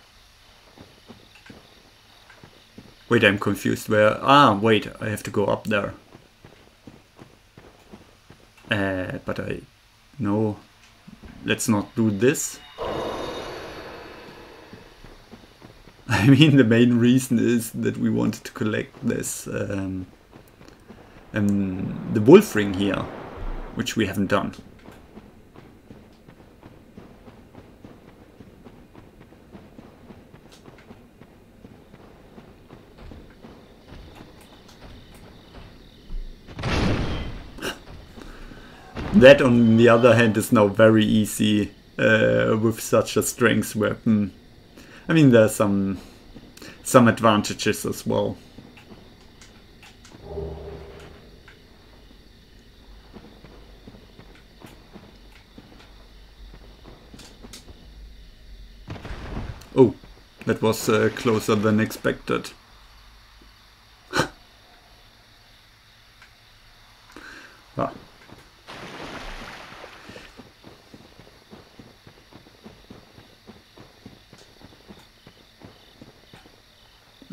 wait, I'm confused. Where? Ah, wait, I have to go up there. Uh, but I... No. Let's not do this. I mean, the main reason is that we wanted to collect this... Um, um, the wolf ring here, which we haven't done. That, on the other hand, is now very easy uh, with such a strength weapon. I mean, there are some, some advantages as well. Oh, that was uh, closer than expected. Ah.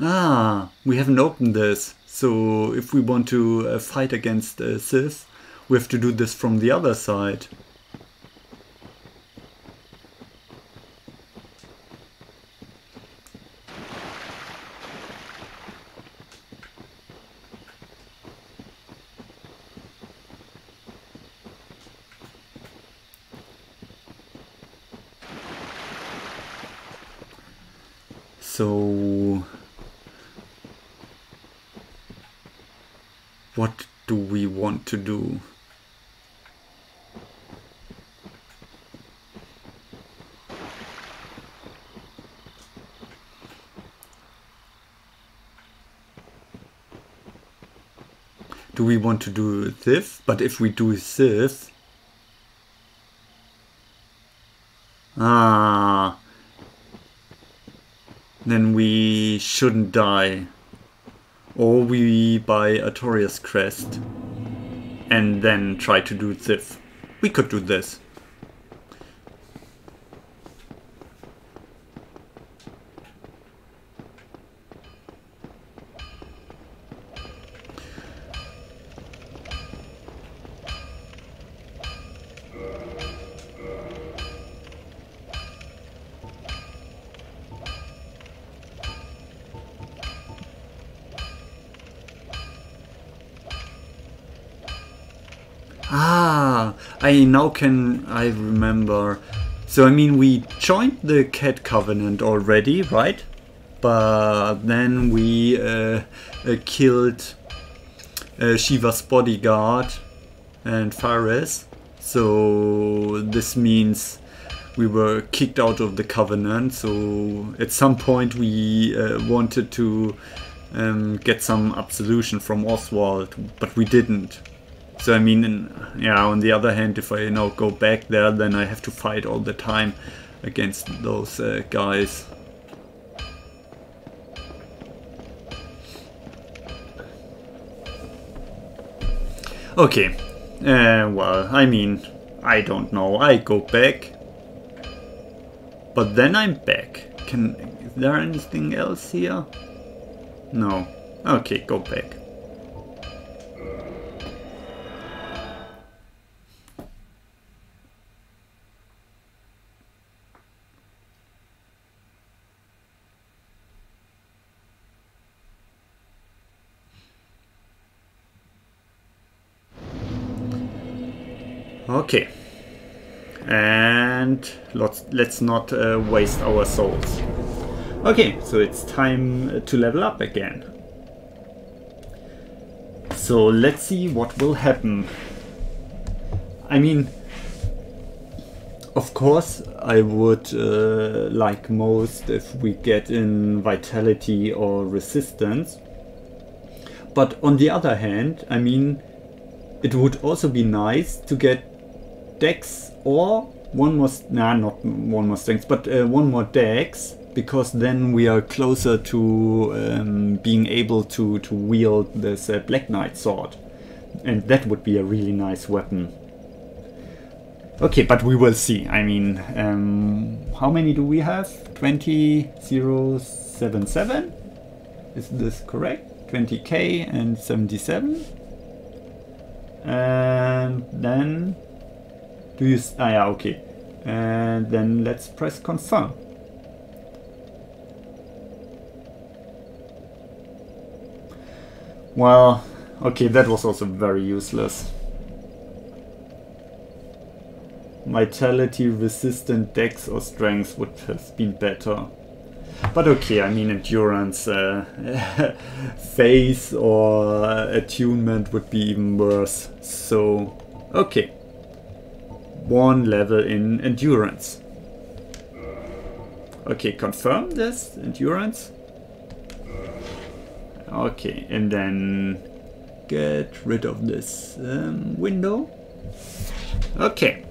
Ah, we haven't opened this, so if we want to uh, fight against uh, Sith, we have to do this from the other side. So... what do we want to do? Do we want to do this? But if we do this... Ah... then we shouldn't die. Or we buy Artorias crest and then try to do this. We could do this. I now can... I remember... So, I mean, we joined the Cat Covenant already, right? But then we uh, uh, killed uh, Shiva's bodyguard and Fares. So, this means we were kicked out of the Covenant. So, at some point we uh, wanted to um, get some absolution from Oswald, but we didn't. So I mean, yeah, on the other hand, if I now go back there, then I have to fight all the time against those uh, guys. Okay, uh, well, I mean, I don't know, I go back. But then I'm back. Can, is there anything else here? No. Okay, go back. Okay, and let's, let's not uh, waste our souls. Okay, so it's time to level up again. So let's see what will happen. I mean, of course I would, uh, like most, if we get in vitality or resistance. But on the other hand, I mean, it would also be nice to get Dex or one more, nah, not one more strength, but uh, one more Dex, because then we are closer to um, being able to to wield this uh, Black Knight sword, and that would be a really nice weapon. Okay, but we will see. I mean, um, how many do we have? twenty thousand seventy-seven? Is this correct? twenty K and seventy-seven, and then. Do you s ah yeah, okay. And then let's press confirm. Well, okay, that was also very useless. Vitality, resistant, dex or strength would have been better. But okay, I mean, endurance, uh, phase or attunement would be even worse. So, okay. One level in endurance. Okay, confirm this endurance. Okay, and then get rid of this um, window. Okay.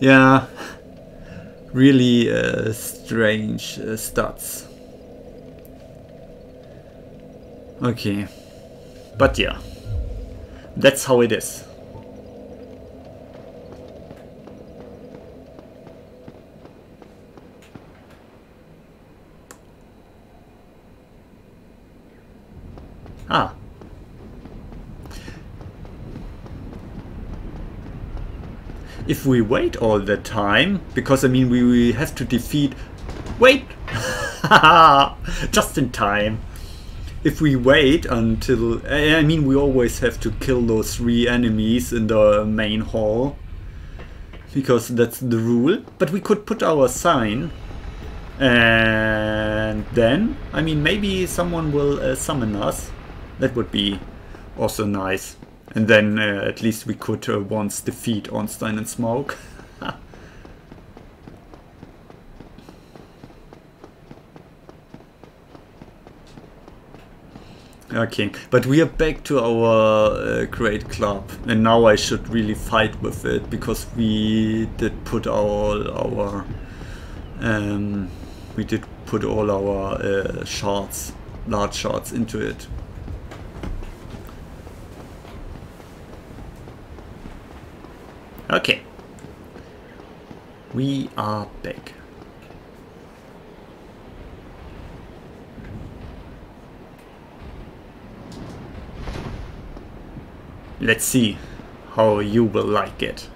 Yeah, really uh, strange uh, stats. Okay, but yeah, that's how it is. Ah. If we wait all the time, because I mean we, we have to defeat... Wait! Just in time. If we wait until... I mean we always have to kill those three enemies in the main hall. Because that's the rule. But we could put our sign. And then, I mean maybe someone will uh, summon us. That would be also nice. And then uh, at least we could uh, once defeat Ornstein and Smough. Okay, but we are back to our uh, great club. And now I should really fight with it, because we did put all our... Um, we did put all our uh, shards, large shards into it. Okay, we are back. Let's see how you will like it.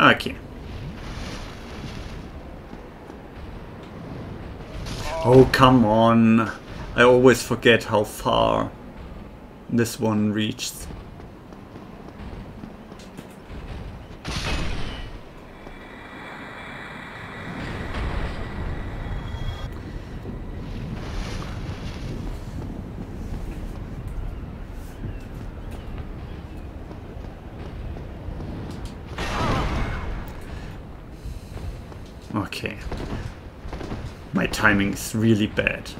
Okay. Oh, come on. I always forget how far this one reaches. Okay. My timing is really bad.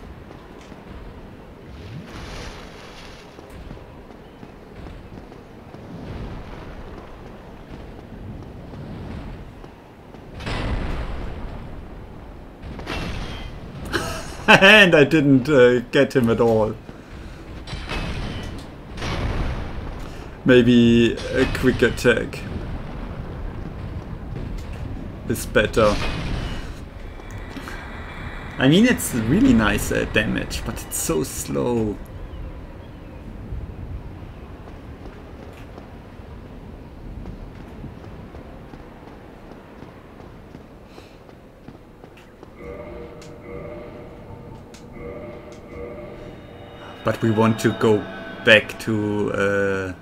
And I didn't uh, get him at all. Maybe a quick attack is better. I mean, it's really nice uh, damage, but it's so slow. But we want to go back to uh,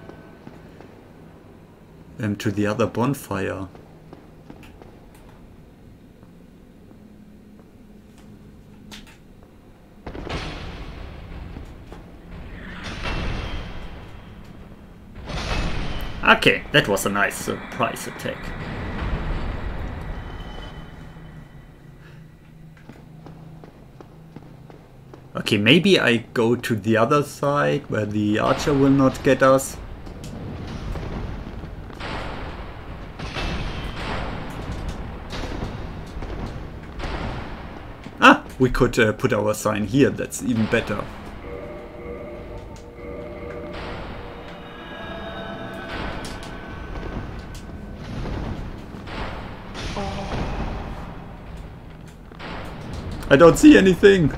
um, to the other bonfire. Okay, that was a nice surprise attack. Okay, maybe I go to the other side where the archer will not get us. Ah, we could uh, put our sign here, that's even better. I don't see anything.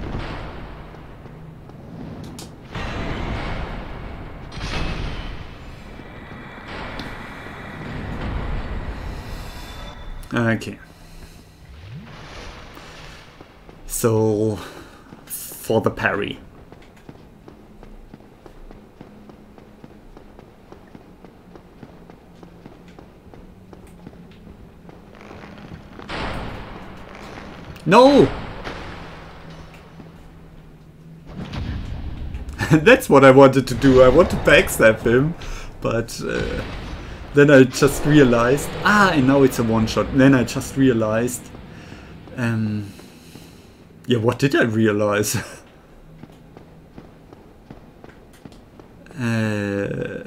Okay. So, for the parry. No! That's what I wanted to do. I want to backstab him, but uh, then I just realized, ah, and now it's a one-shot. Then I just realized, um, yeah, what did I realize? uh,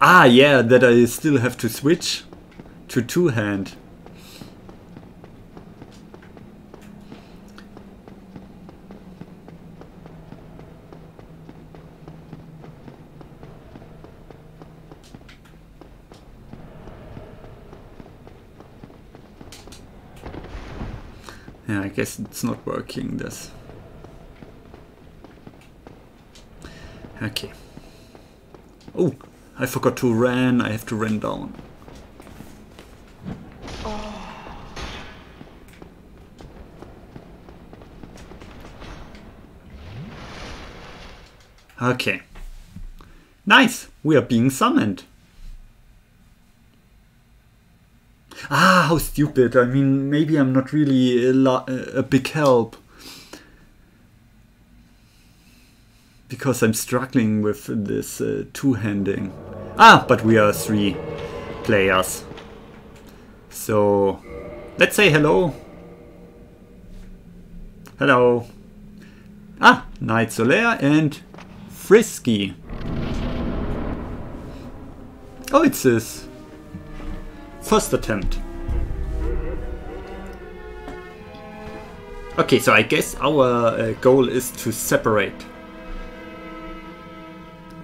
ah, yeah, that I still have to switch to two-hand. Yeah, I guess it's not working, this. Okay. Oh, I forgot to run. I have to run down. Oh. Okay. Nice! We are being summoned. Ah, how stupid. I mean, maybe I'm not really a, a big help. Because I'm struggling with this uh, two-handing. Ah, but we are three players. So, let's say hello. Hello. Ah, Knight Solaire and Frisky. Oh, it's this. First attempt. Okay, so I guess our uh, goal is to separate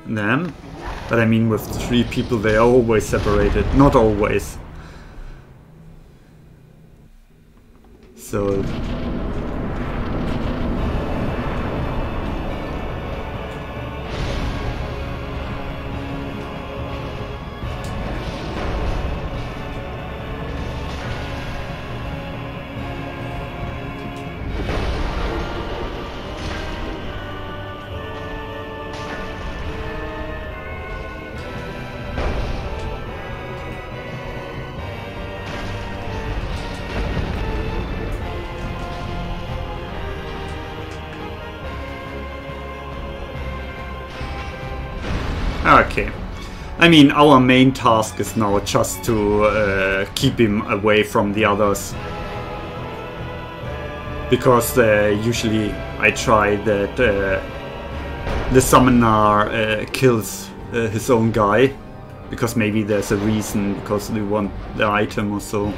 them. But I mean, with three people, they are always separated. Not always. So... Okay. I mean, our main task is now just to uh, keep him away from the others. Because uh, usually I try that uh, the summoner uh, kills uh, his own guy. Because maybe there's a reason, because we want the item or so.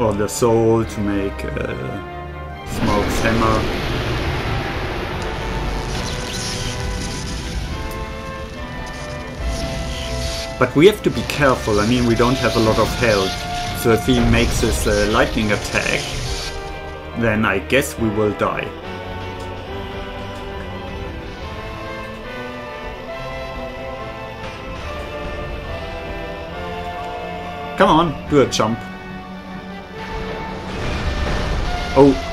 Or the soul to make uh, Smough's hammer. But we have to be careful, I mean, we don't have a lot of health. So if he makes his uh, lightning attack, then I guess we will die. Come on, do a jump. Oh.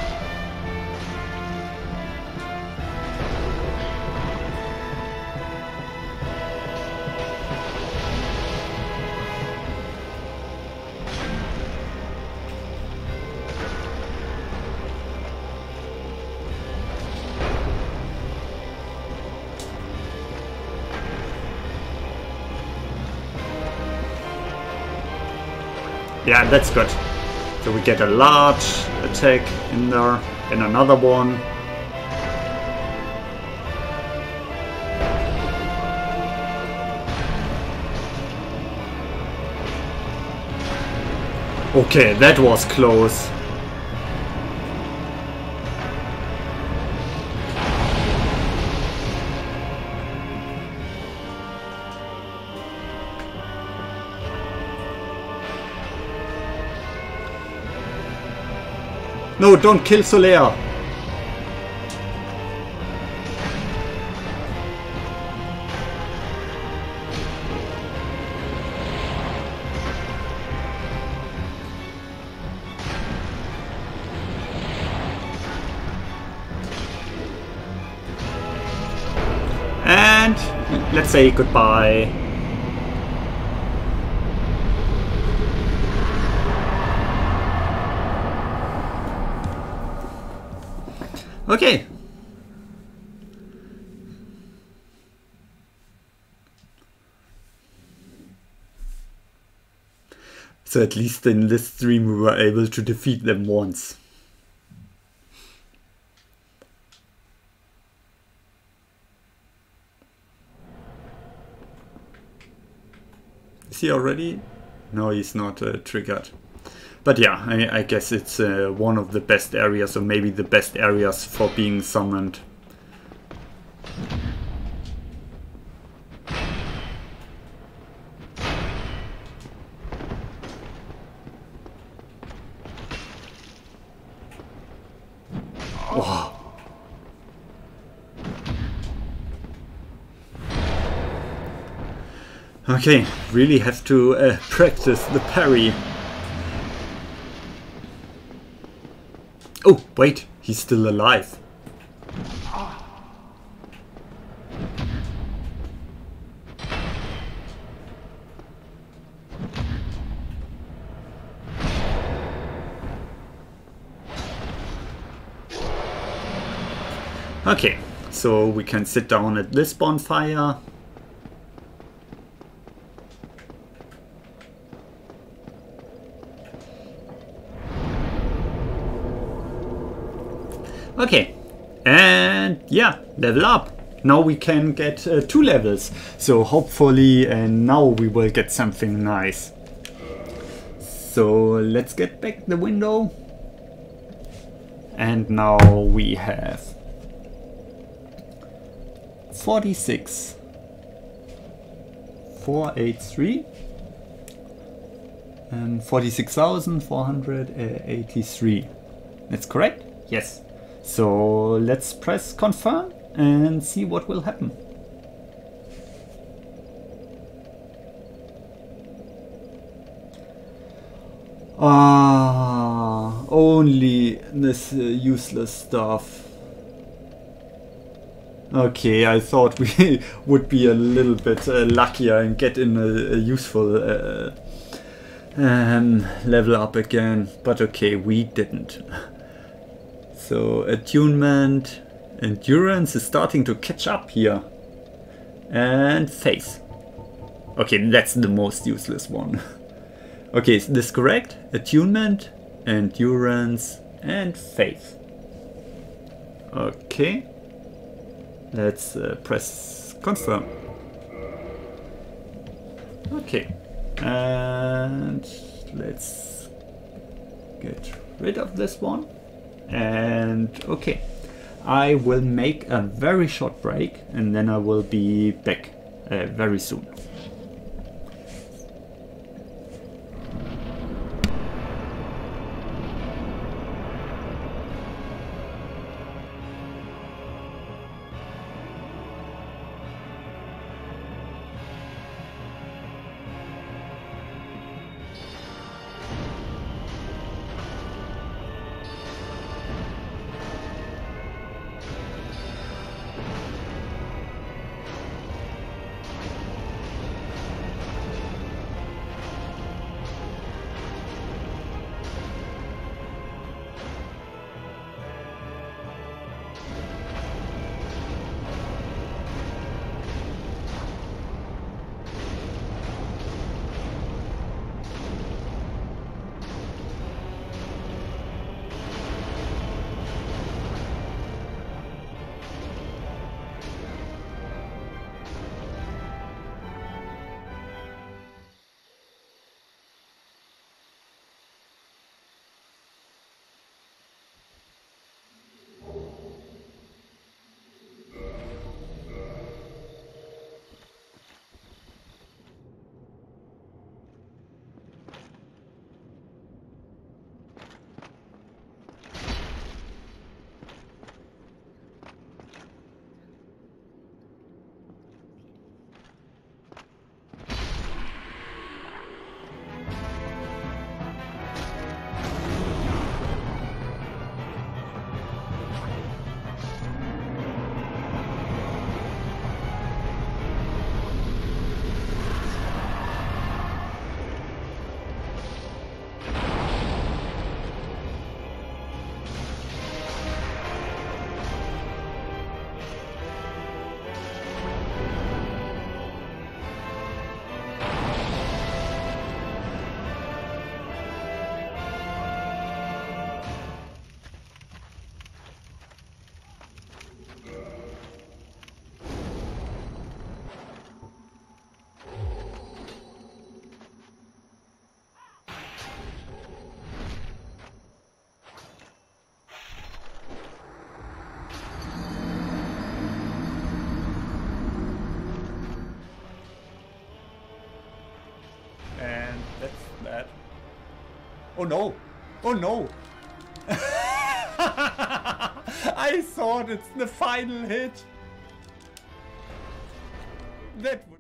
Yeah, that's good. So we get a large attack in there, and another one. Okay, that was close. No, don't kill Solaire! And let's say goodbye. Okay. So at least in this stream we were able to defeat them once. Is he already? No, he's not uh, triggered. But yeah, I, I guess it's uh, one of the best areas, or maybe the best areas for being summoned. Oh. Okay, really have to uh, practice the parry. Oh, wait, he's still alive. Okay, so we can sit down at this bonfire. Okay, and yeah, level up. Now we can get uh, two levels, so hopefully uh, now we will get something nice. So let's get back the window. And now we have forty-six, four eighty-three, and forty-six thousand four hundred eighty-three. That's correct? Yes. So let's press confirm and see what will happen. Ah, only this uh, useless stuff. Okay, I thought we would be a little bit uh, luckier and get in a, a useful uh, um, level up again, but okay, we didn't. So attunement, endurance is starting to catch up here. And faith. Okay, that's the most useless one. Okay, is this correct? Attunement, endurance, and faith. Okay. Let's uh, press confirm. Okay. And let's get rid of this one. And okay. I will make a very short break and then I will be back uh, very soon. Oh no! Oh no! I thought it's the final hit! That would...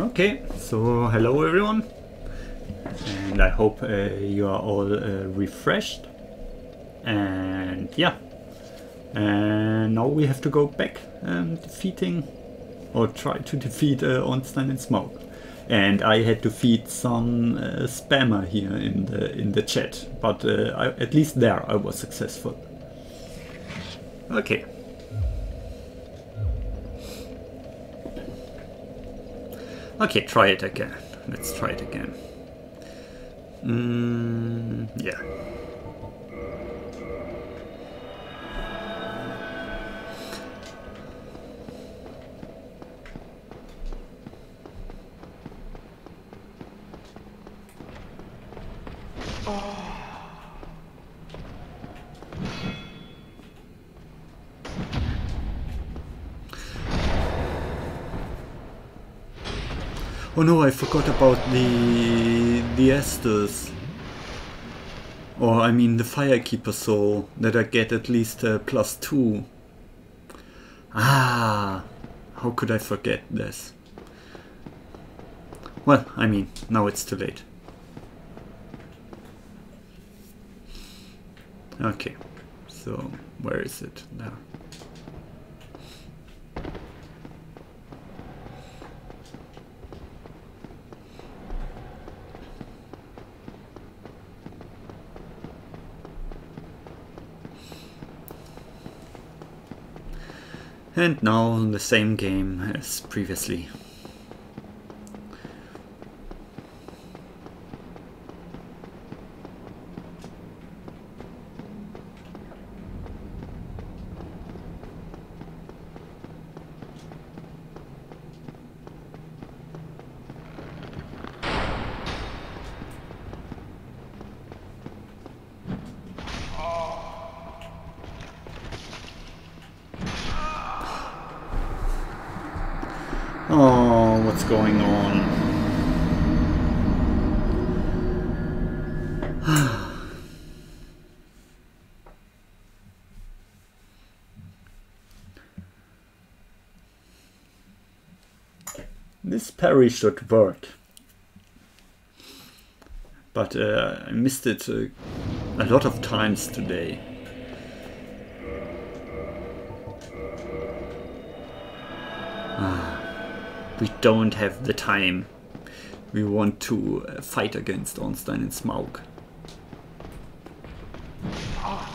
Okay, so hello everyone, and I hope uh, you are all uh, refreshed, and yeah, and now we have to go back um, defeating, or try to defeat uh, Ornstein and Smough. And I had to feed some uh, spammer here in the in the chat, but uh, I, at least there I was successful. Okay. Okay, try it again. Let's try it again. Mm, yeah. Oh no, I forgot about the the Estus. Or I mean the Firekeeper soul, that I get at least uh, plus two. Ah, how could I forget this? Well, I mean, now it's too late. Okay, so where is it now? And now the same game as previously. Parry should work, but uh, I missed it uh, a lot of times today. Ah, we don't have the time. We want to uh, fight against Ornstein and Smough.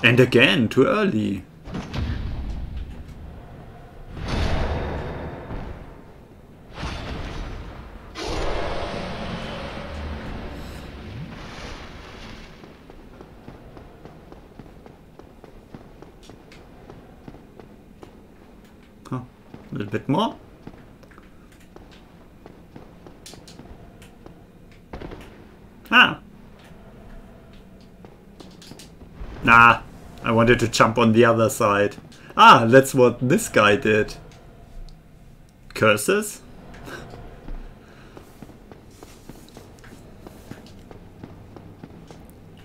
And again, too early. Bit more. Ah. Nah, I wanted to jump on the other side. Ah, that's what this guy did. Curses?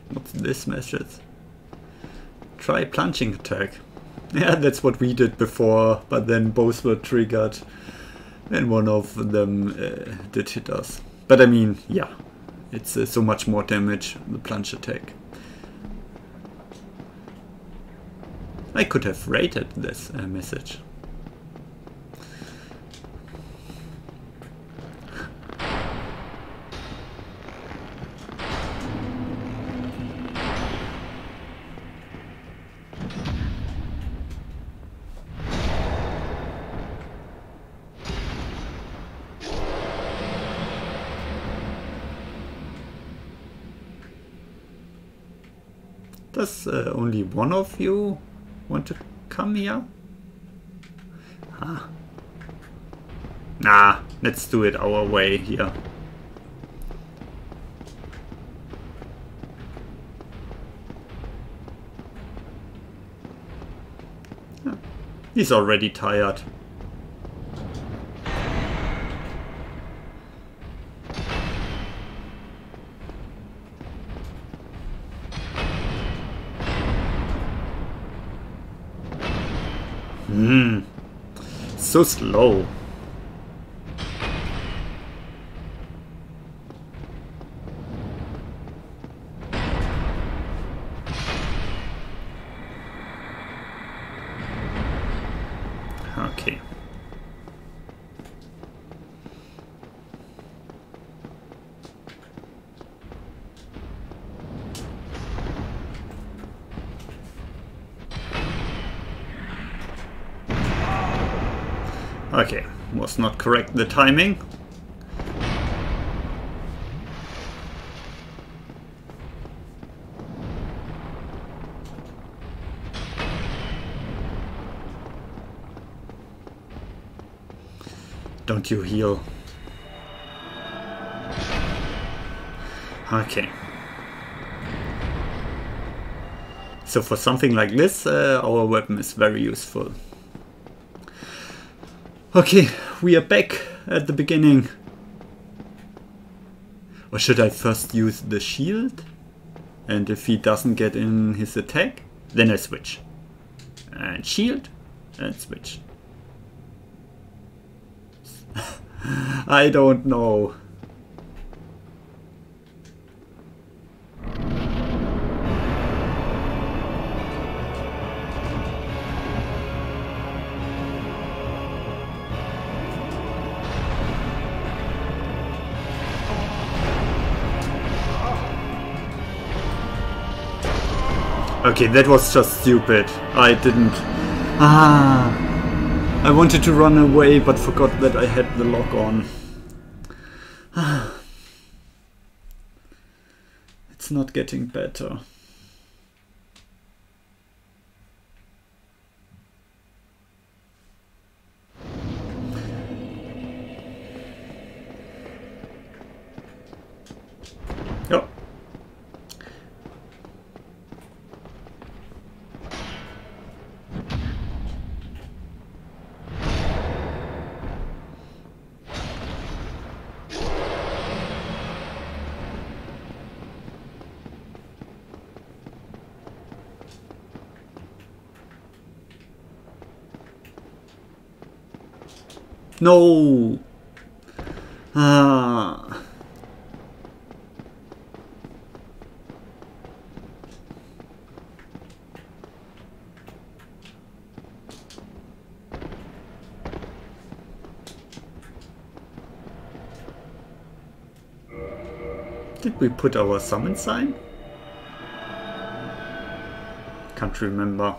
What's this message? Try plunging attack. Yeah, that's what we did before, but then both were triggered and one of them uh, did hit us. But I mean, yeah, it's uh, so much more damage, the plunge attack. I could have rated this uh, message. Uh, only one of you want to come here? Huh. Nah, let's do it our way here. Huh. He's already tired. So slow. Okay, was not correct the timing. Don't you heal? Okay. So for something like this, uh, our weapon is very useful. Okay, we are back at the beginning. Or should I first use the shield? And if he doesn't get in his attack, then I switch. And shield, and switch. I don't know. Okay, that was just stupid. I didn't... Ah... I wanted to run away, but forgot that I had the lock on. It's not getting better. Oh. No! Ah. Did we put our summon sign? Can't remember.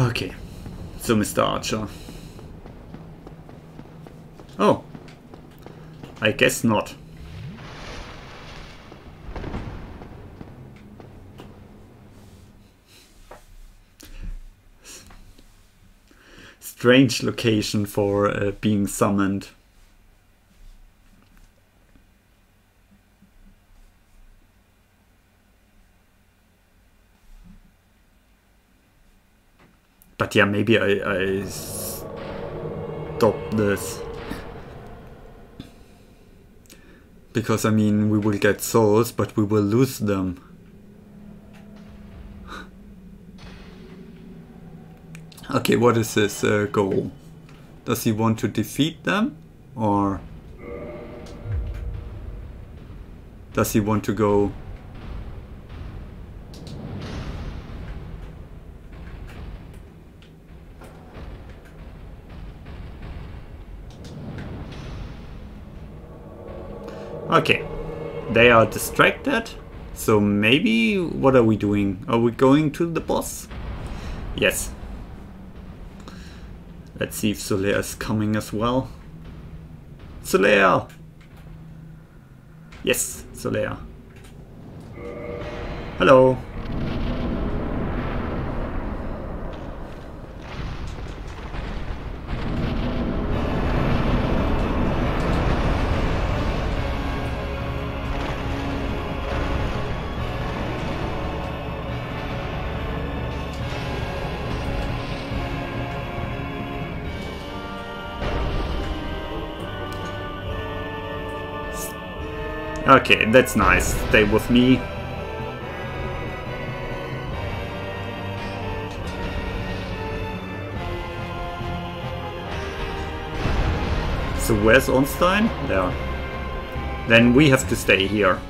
Okay, so Mister Archer. Oh, I guess not. Strange location for uh, being summoned. But yeah, maybe I, I stop this. Because I mean, we will get souls, but we will lose them. Okay, what is his uh, goal? Does he want to defeat them? Or does he want to go... Okay, they are distracted, so maybe, what are we doing? Are we going to the boss? Yes. Let's see if Solaire is coming as well. Solaire! Yes, Solaire. Hello. Okay, that's nice. Stay with me. So where's Ornstein? There. Then we have to stay here.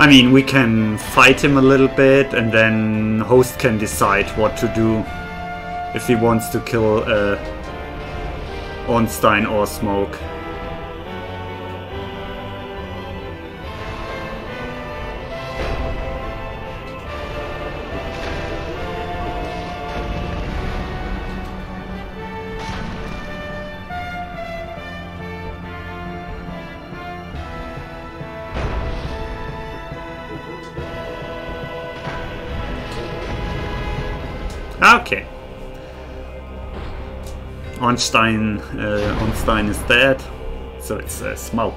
I mean, we can fight him a little bit and then host can decide what to do. If he wants to kill uh, Ornstein or Smough. Okay. Ornstein, uh, Ornstein is dead, so it's uh, Smough.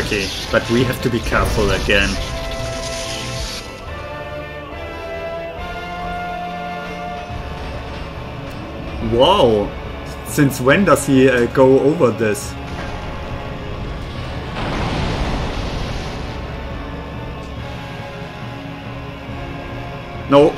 Okay, but we have to be careful again. Wow! Since when does he uh, go over this? No.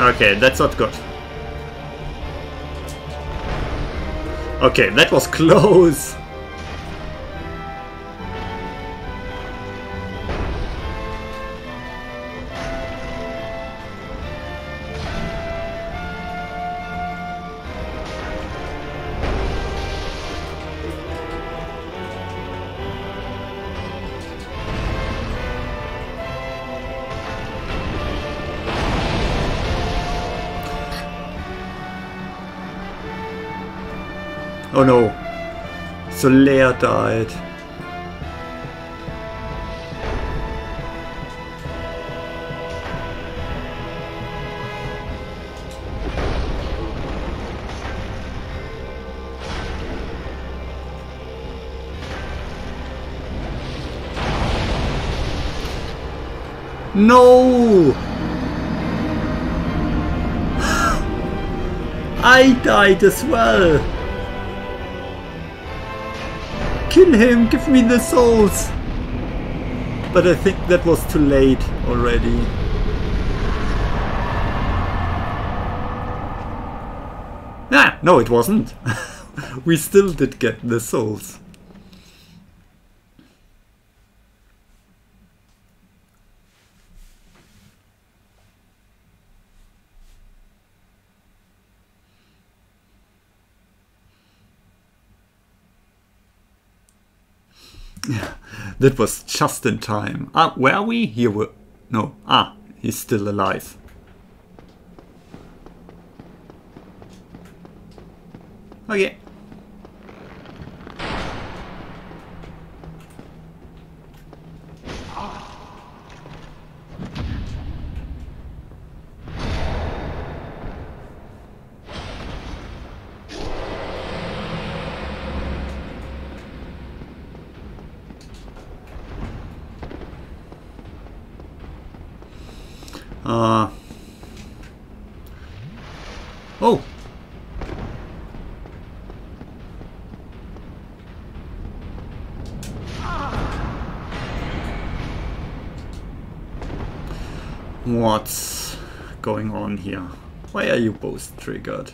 Okay, that's not good. Okay, that was close. Oh no, Solaire died. No! I died as well! Kill him! Give me the souls! But I think that was too late already. Ah! No, it wasn't. We still did get the souls. That was just in time. Ah, where are we? Here we... No. Ah, he's still alive. Okay. Uh, oh! What's going on here? Why are you both triggered?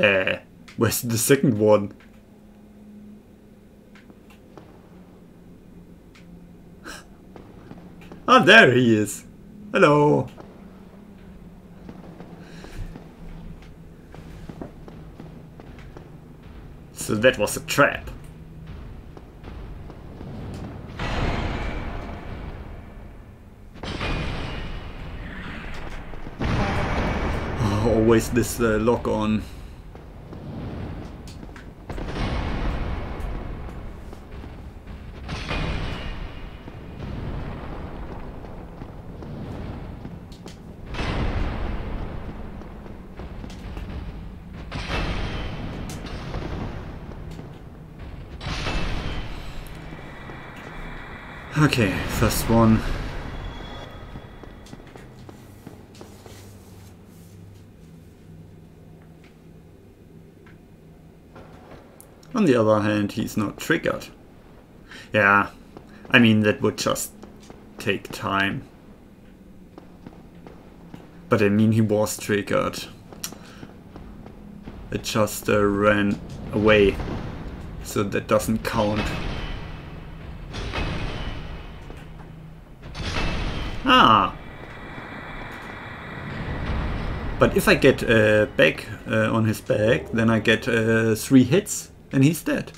Uh, where's the second one? Ah, there he is. Hello. So that was a trap. Oh, always this uh, lock on. Okay, first one. On the other hand, he's not triggered. Yeah, I mean, that would just take time. But I mean, he was triggered. It just uh, ran away, so that doesn't count. Ah! But if I get uh, back uh, on his back, then I get uh, three hits and he's dead.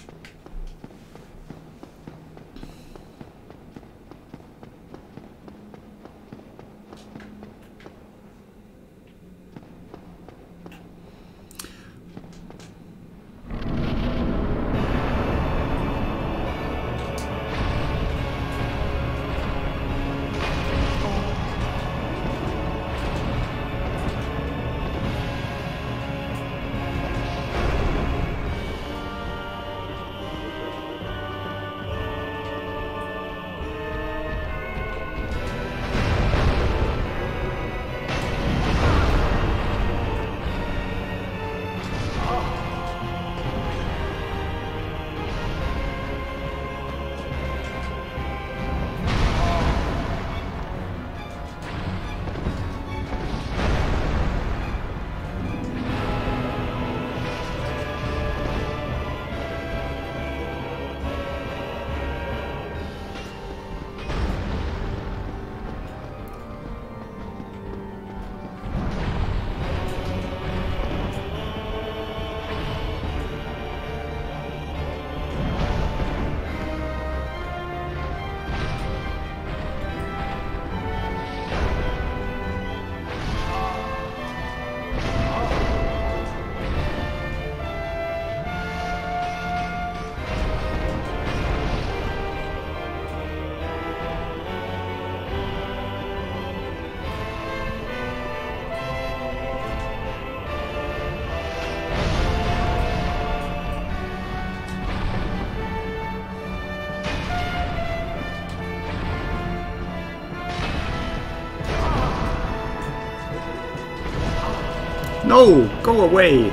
No! Go away!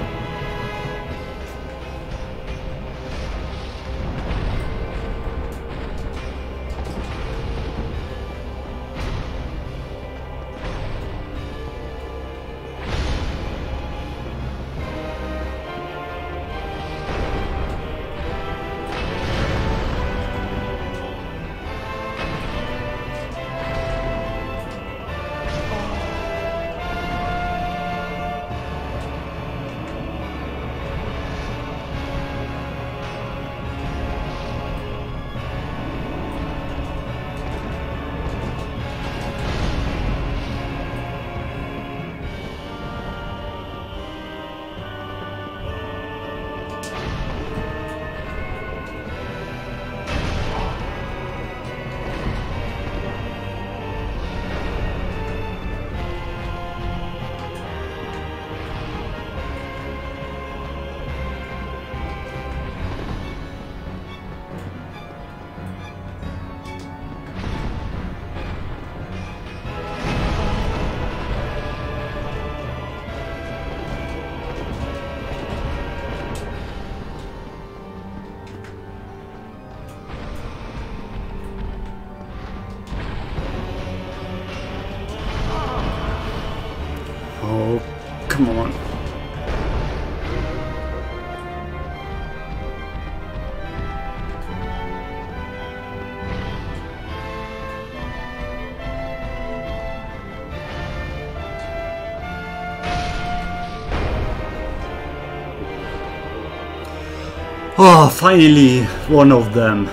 Oh, finally one of them.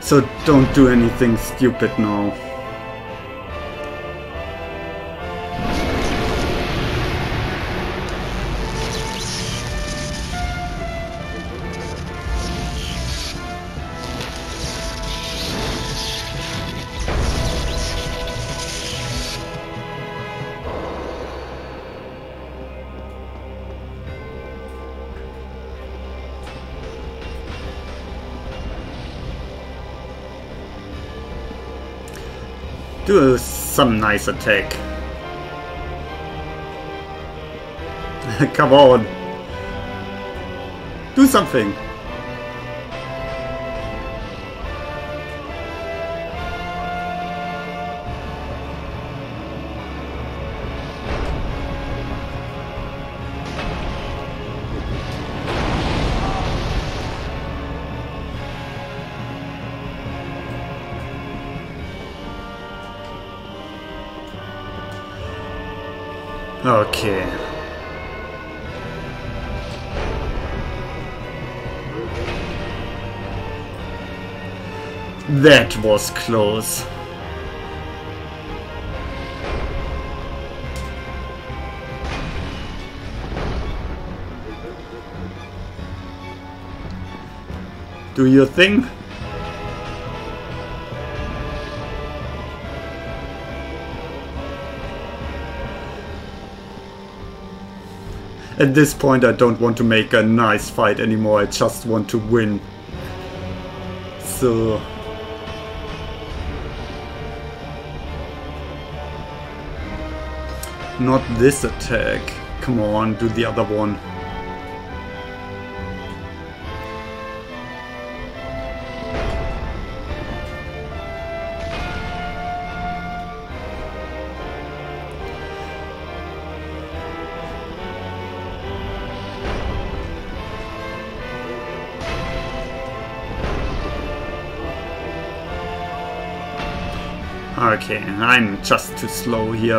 So don't do anything stupid now. Do some nice attack. Come on. Do something. Okay. That was close. Do your thing. At this point I don't want to make a nice fight anymore, I just want to win. So... not this attack. Come on, do the other one. Okay, I'm just too slow here.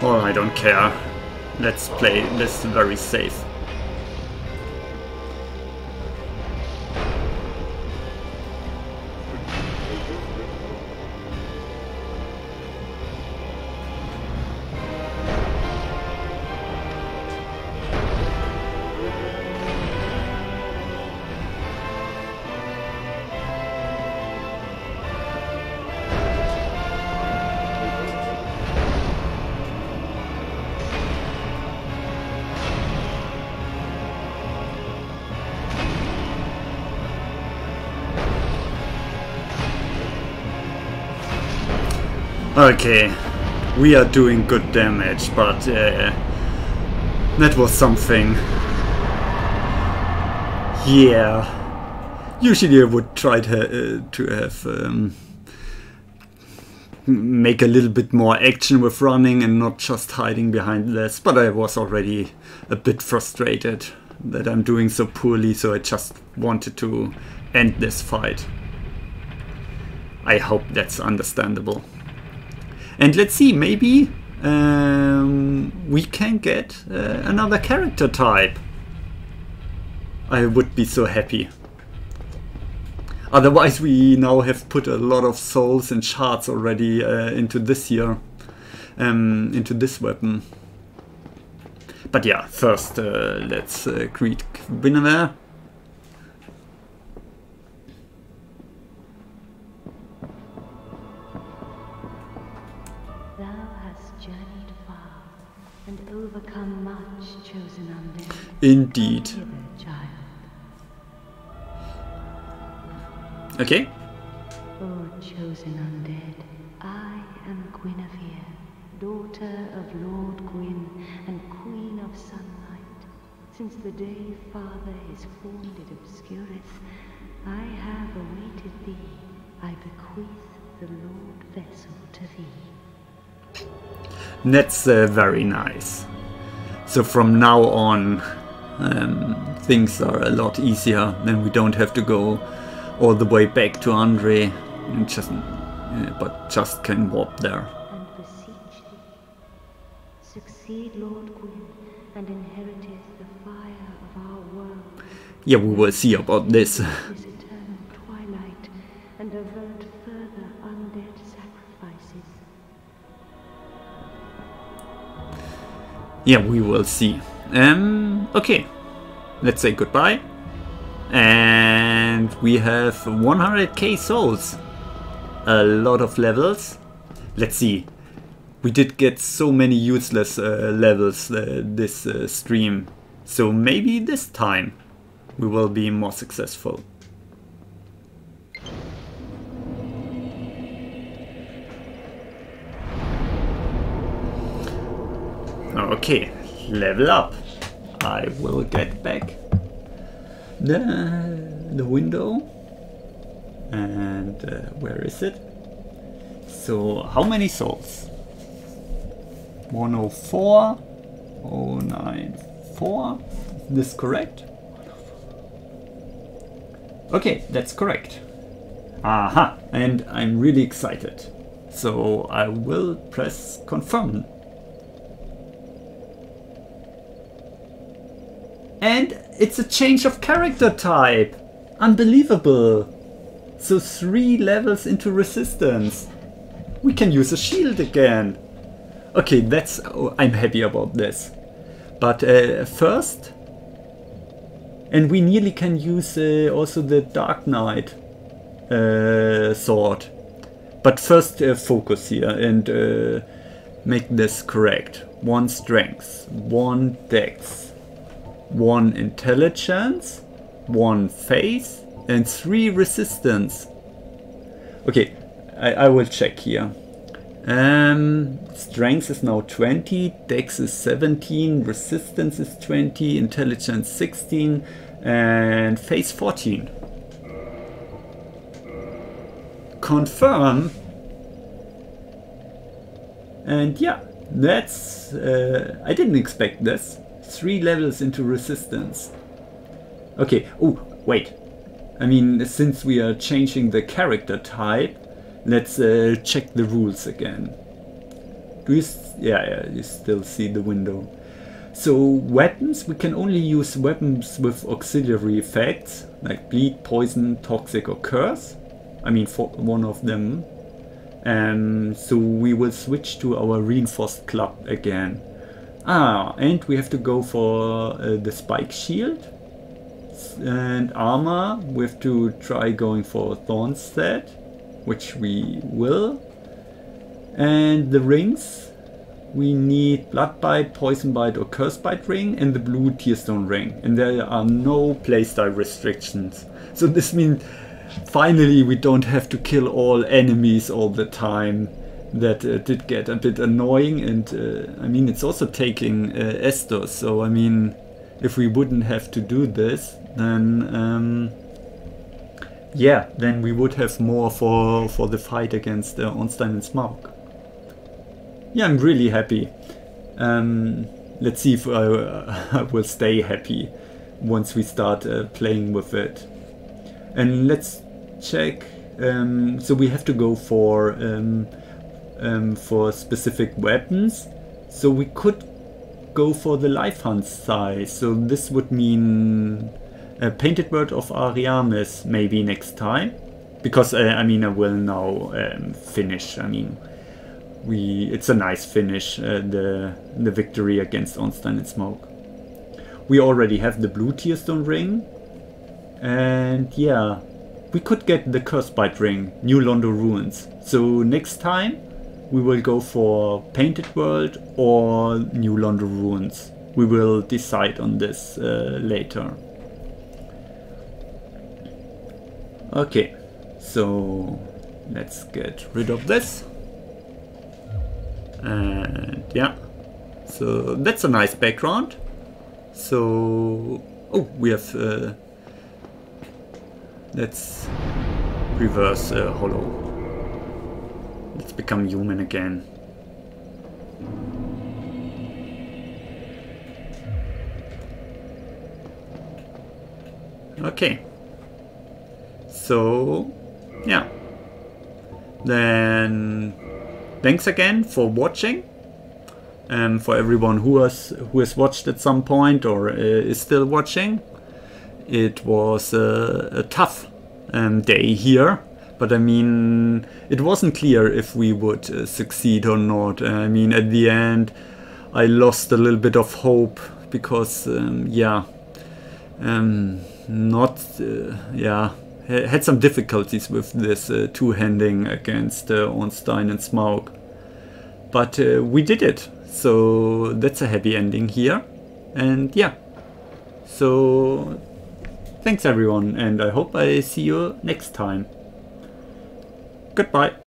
Oh, I don't care. Let's play this very safe. Okay, we are doing good damage, but uh, that was something. Yeah, usually I would try to, uh, to have um, make a little bit more action with running and not just hiding behind this, but I was already a bit frustrated that I'm doing so poorly, so I just wanted to end this fight. I hope that's understandable. And let's see, maybe um, we can get uh, another character type. I would be so happy. Otherwise we now have put a lot of souls and shards already uh, into this year, um, into this weapon. But yeah, first uh, let's uh, create Gwynevere. Indeed. Okay. O chosen undead, I am Gwynevere, daughter of Lord Gwyn and Queen of Sunlight. Since the day Father his formed it obscureth, I have awaited thee. I bequeath the Lord vessel to thee. That's uh, very nice. So from now on, um, things are a lot easier. Then we don't have to go all the way back to Andre and just uh, but just can warp there. And beseech thee, succeed Lord Gwyn and inheriteth the fire of our world. Yeah, we will see about this. His eternal twilight, and avert further undead sacrifices. Yeah, we will see. Um, okay, let's say goodbye. And we have one hundred K souls. A lot of levels. Let's see. We did get so many useless uh, levels uh, this uh, stream. So maybe this time we will be more successful. Okay, level up. I will get back the, the window. And uh, where is it? So, how many souls? one oh four, oh nine four. Is this correct? Okay, that's correct. Aha, and I'm really excited. So, I will press confirm. And it's a change of character type. Unbelievable. So three levels into resistance. We can use a shield again. Okay, that's... Oh, I'm happy about this. But uh, first... And we nearly can use uh, also the Dark Knight uh, sword. But first uh, focus here and uh, make this correct. One strength, one dex, one intelligence, one faith, and three resistance. Okay, I, I will check here. Um, strength is now twenty, dex is seventeen, resistance is twenty, intelligence sixteen, and faith fourteen. Confirm. And yeah, that's... Uh, I didn't expect this. Three levels into resistance. Okay, oh, wait. I mean, since we are changing the character type, let's uh, check the rules again. Do you... Yeah, yeah, you still see the window. So, weapons, we can only use weapons with auxiliary effects, like bleed, poison, toxic or curse. I mean, for one of them. Um, so we will switch to our reinforced club again. Ah, and we have to go for uh, the spike shield. And armor, we have to try going for Thornstead, which we will. And the rings, we need Blood Bite, Poison Bite or Curse Bite ring, and the blue Tearstone ring. And there are no playstyle restrictions. So this means finally we don't have to kill all enemies all the time. That uh, did get a bit annoying, and uh, I mean it's also taking uh, Estos, so I mean if we wouldn't have to do this, then um, yeah, then we would have more for for the fight against uh, Ornstein and Smough. Yeah, I'm really happy. Um, let's see if I, uh, I will stay happy once we start uh, playing with it. And let's check. Um, so we have to go for um, um, for specific weapons. So we could go for the life hunt size, so this would mean a Painted World of Ariamis maybe next time, because uh, I mean I will now um, finish. I mean we it's a nice finish, uh, the the victory against Ornstein and Smough. We already have the blue Tearstone ring, and yeah, we could get the Curse Bite ring, New Londo Ruins. So next time we will go for Painted World or New Londo Ruins. We will decide on this uh, later. Okay, so let's get rid of this. And yeah, so that's a nice background. So, oh, we have, uh, let's reverse uh, hollow. Let's become human again. Okay. So, yeah. Then thanks again for watching. Um, for everyone who has who has watched at some point or uh, is still watching, it was a, a tough um, day here. But I mean, it wasn't clear if we would uh, succeed or not. Uh, I mean, at the end, I lost a little bit of hope because, um, yeah, um, not, uh, yeah, ha had some difficulties with this uh, two-handing against uh, Ornstein and Smough. But uh, we did it, so that's a happy ending here. And yeah, so thanks everyone, and I hope I see you next time. Goodbye.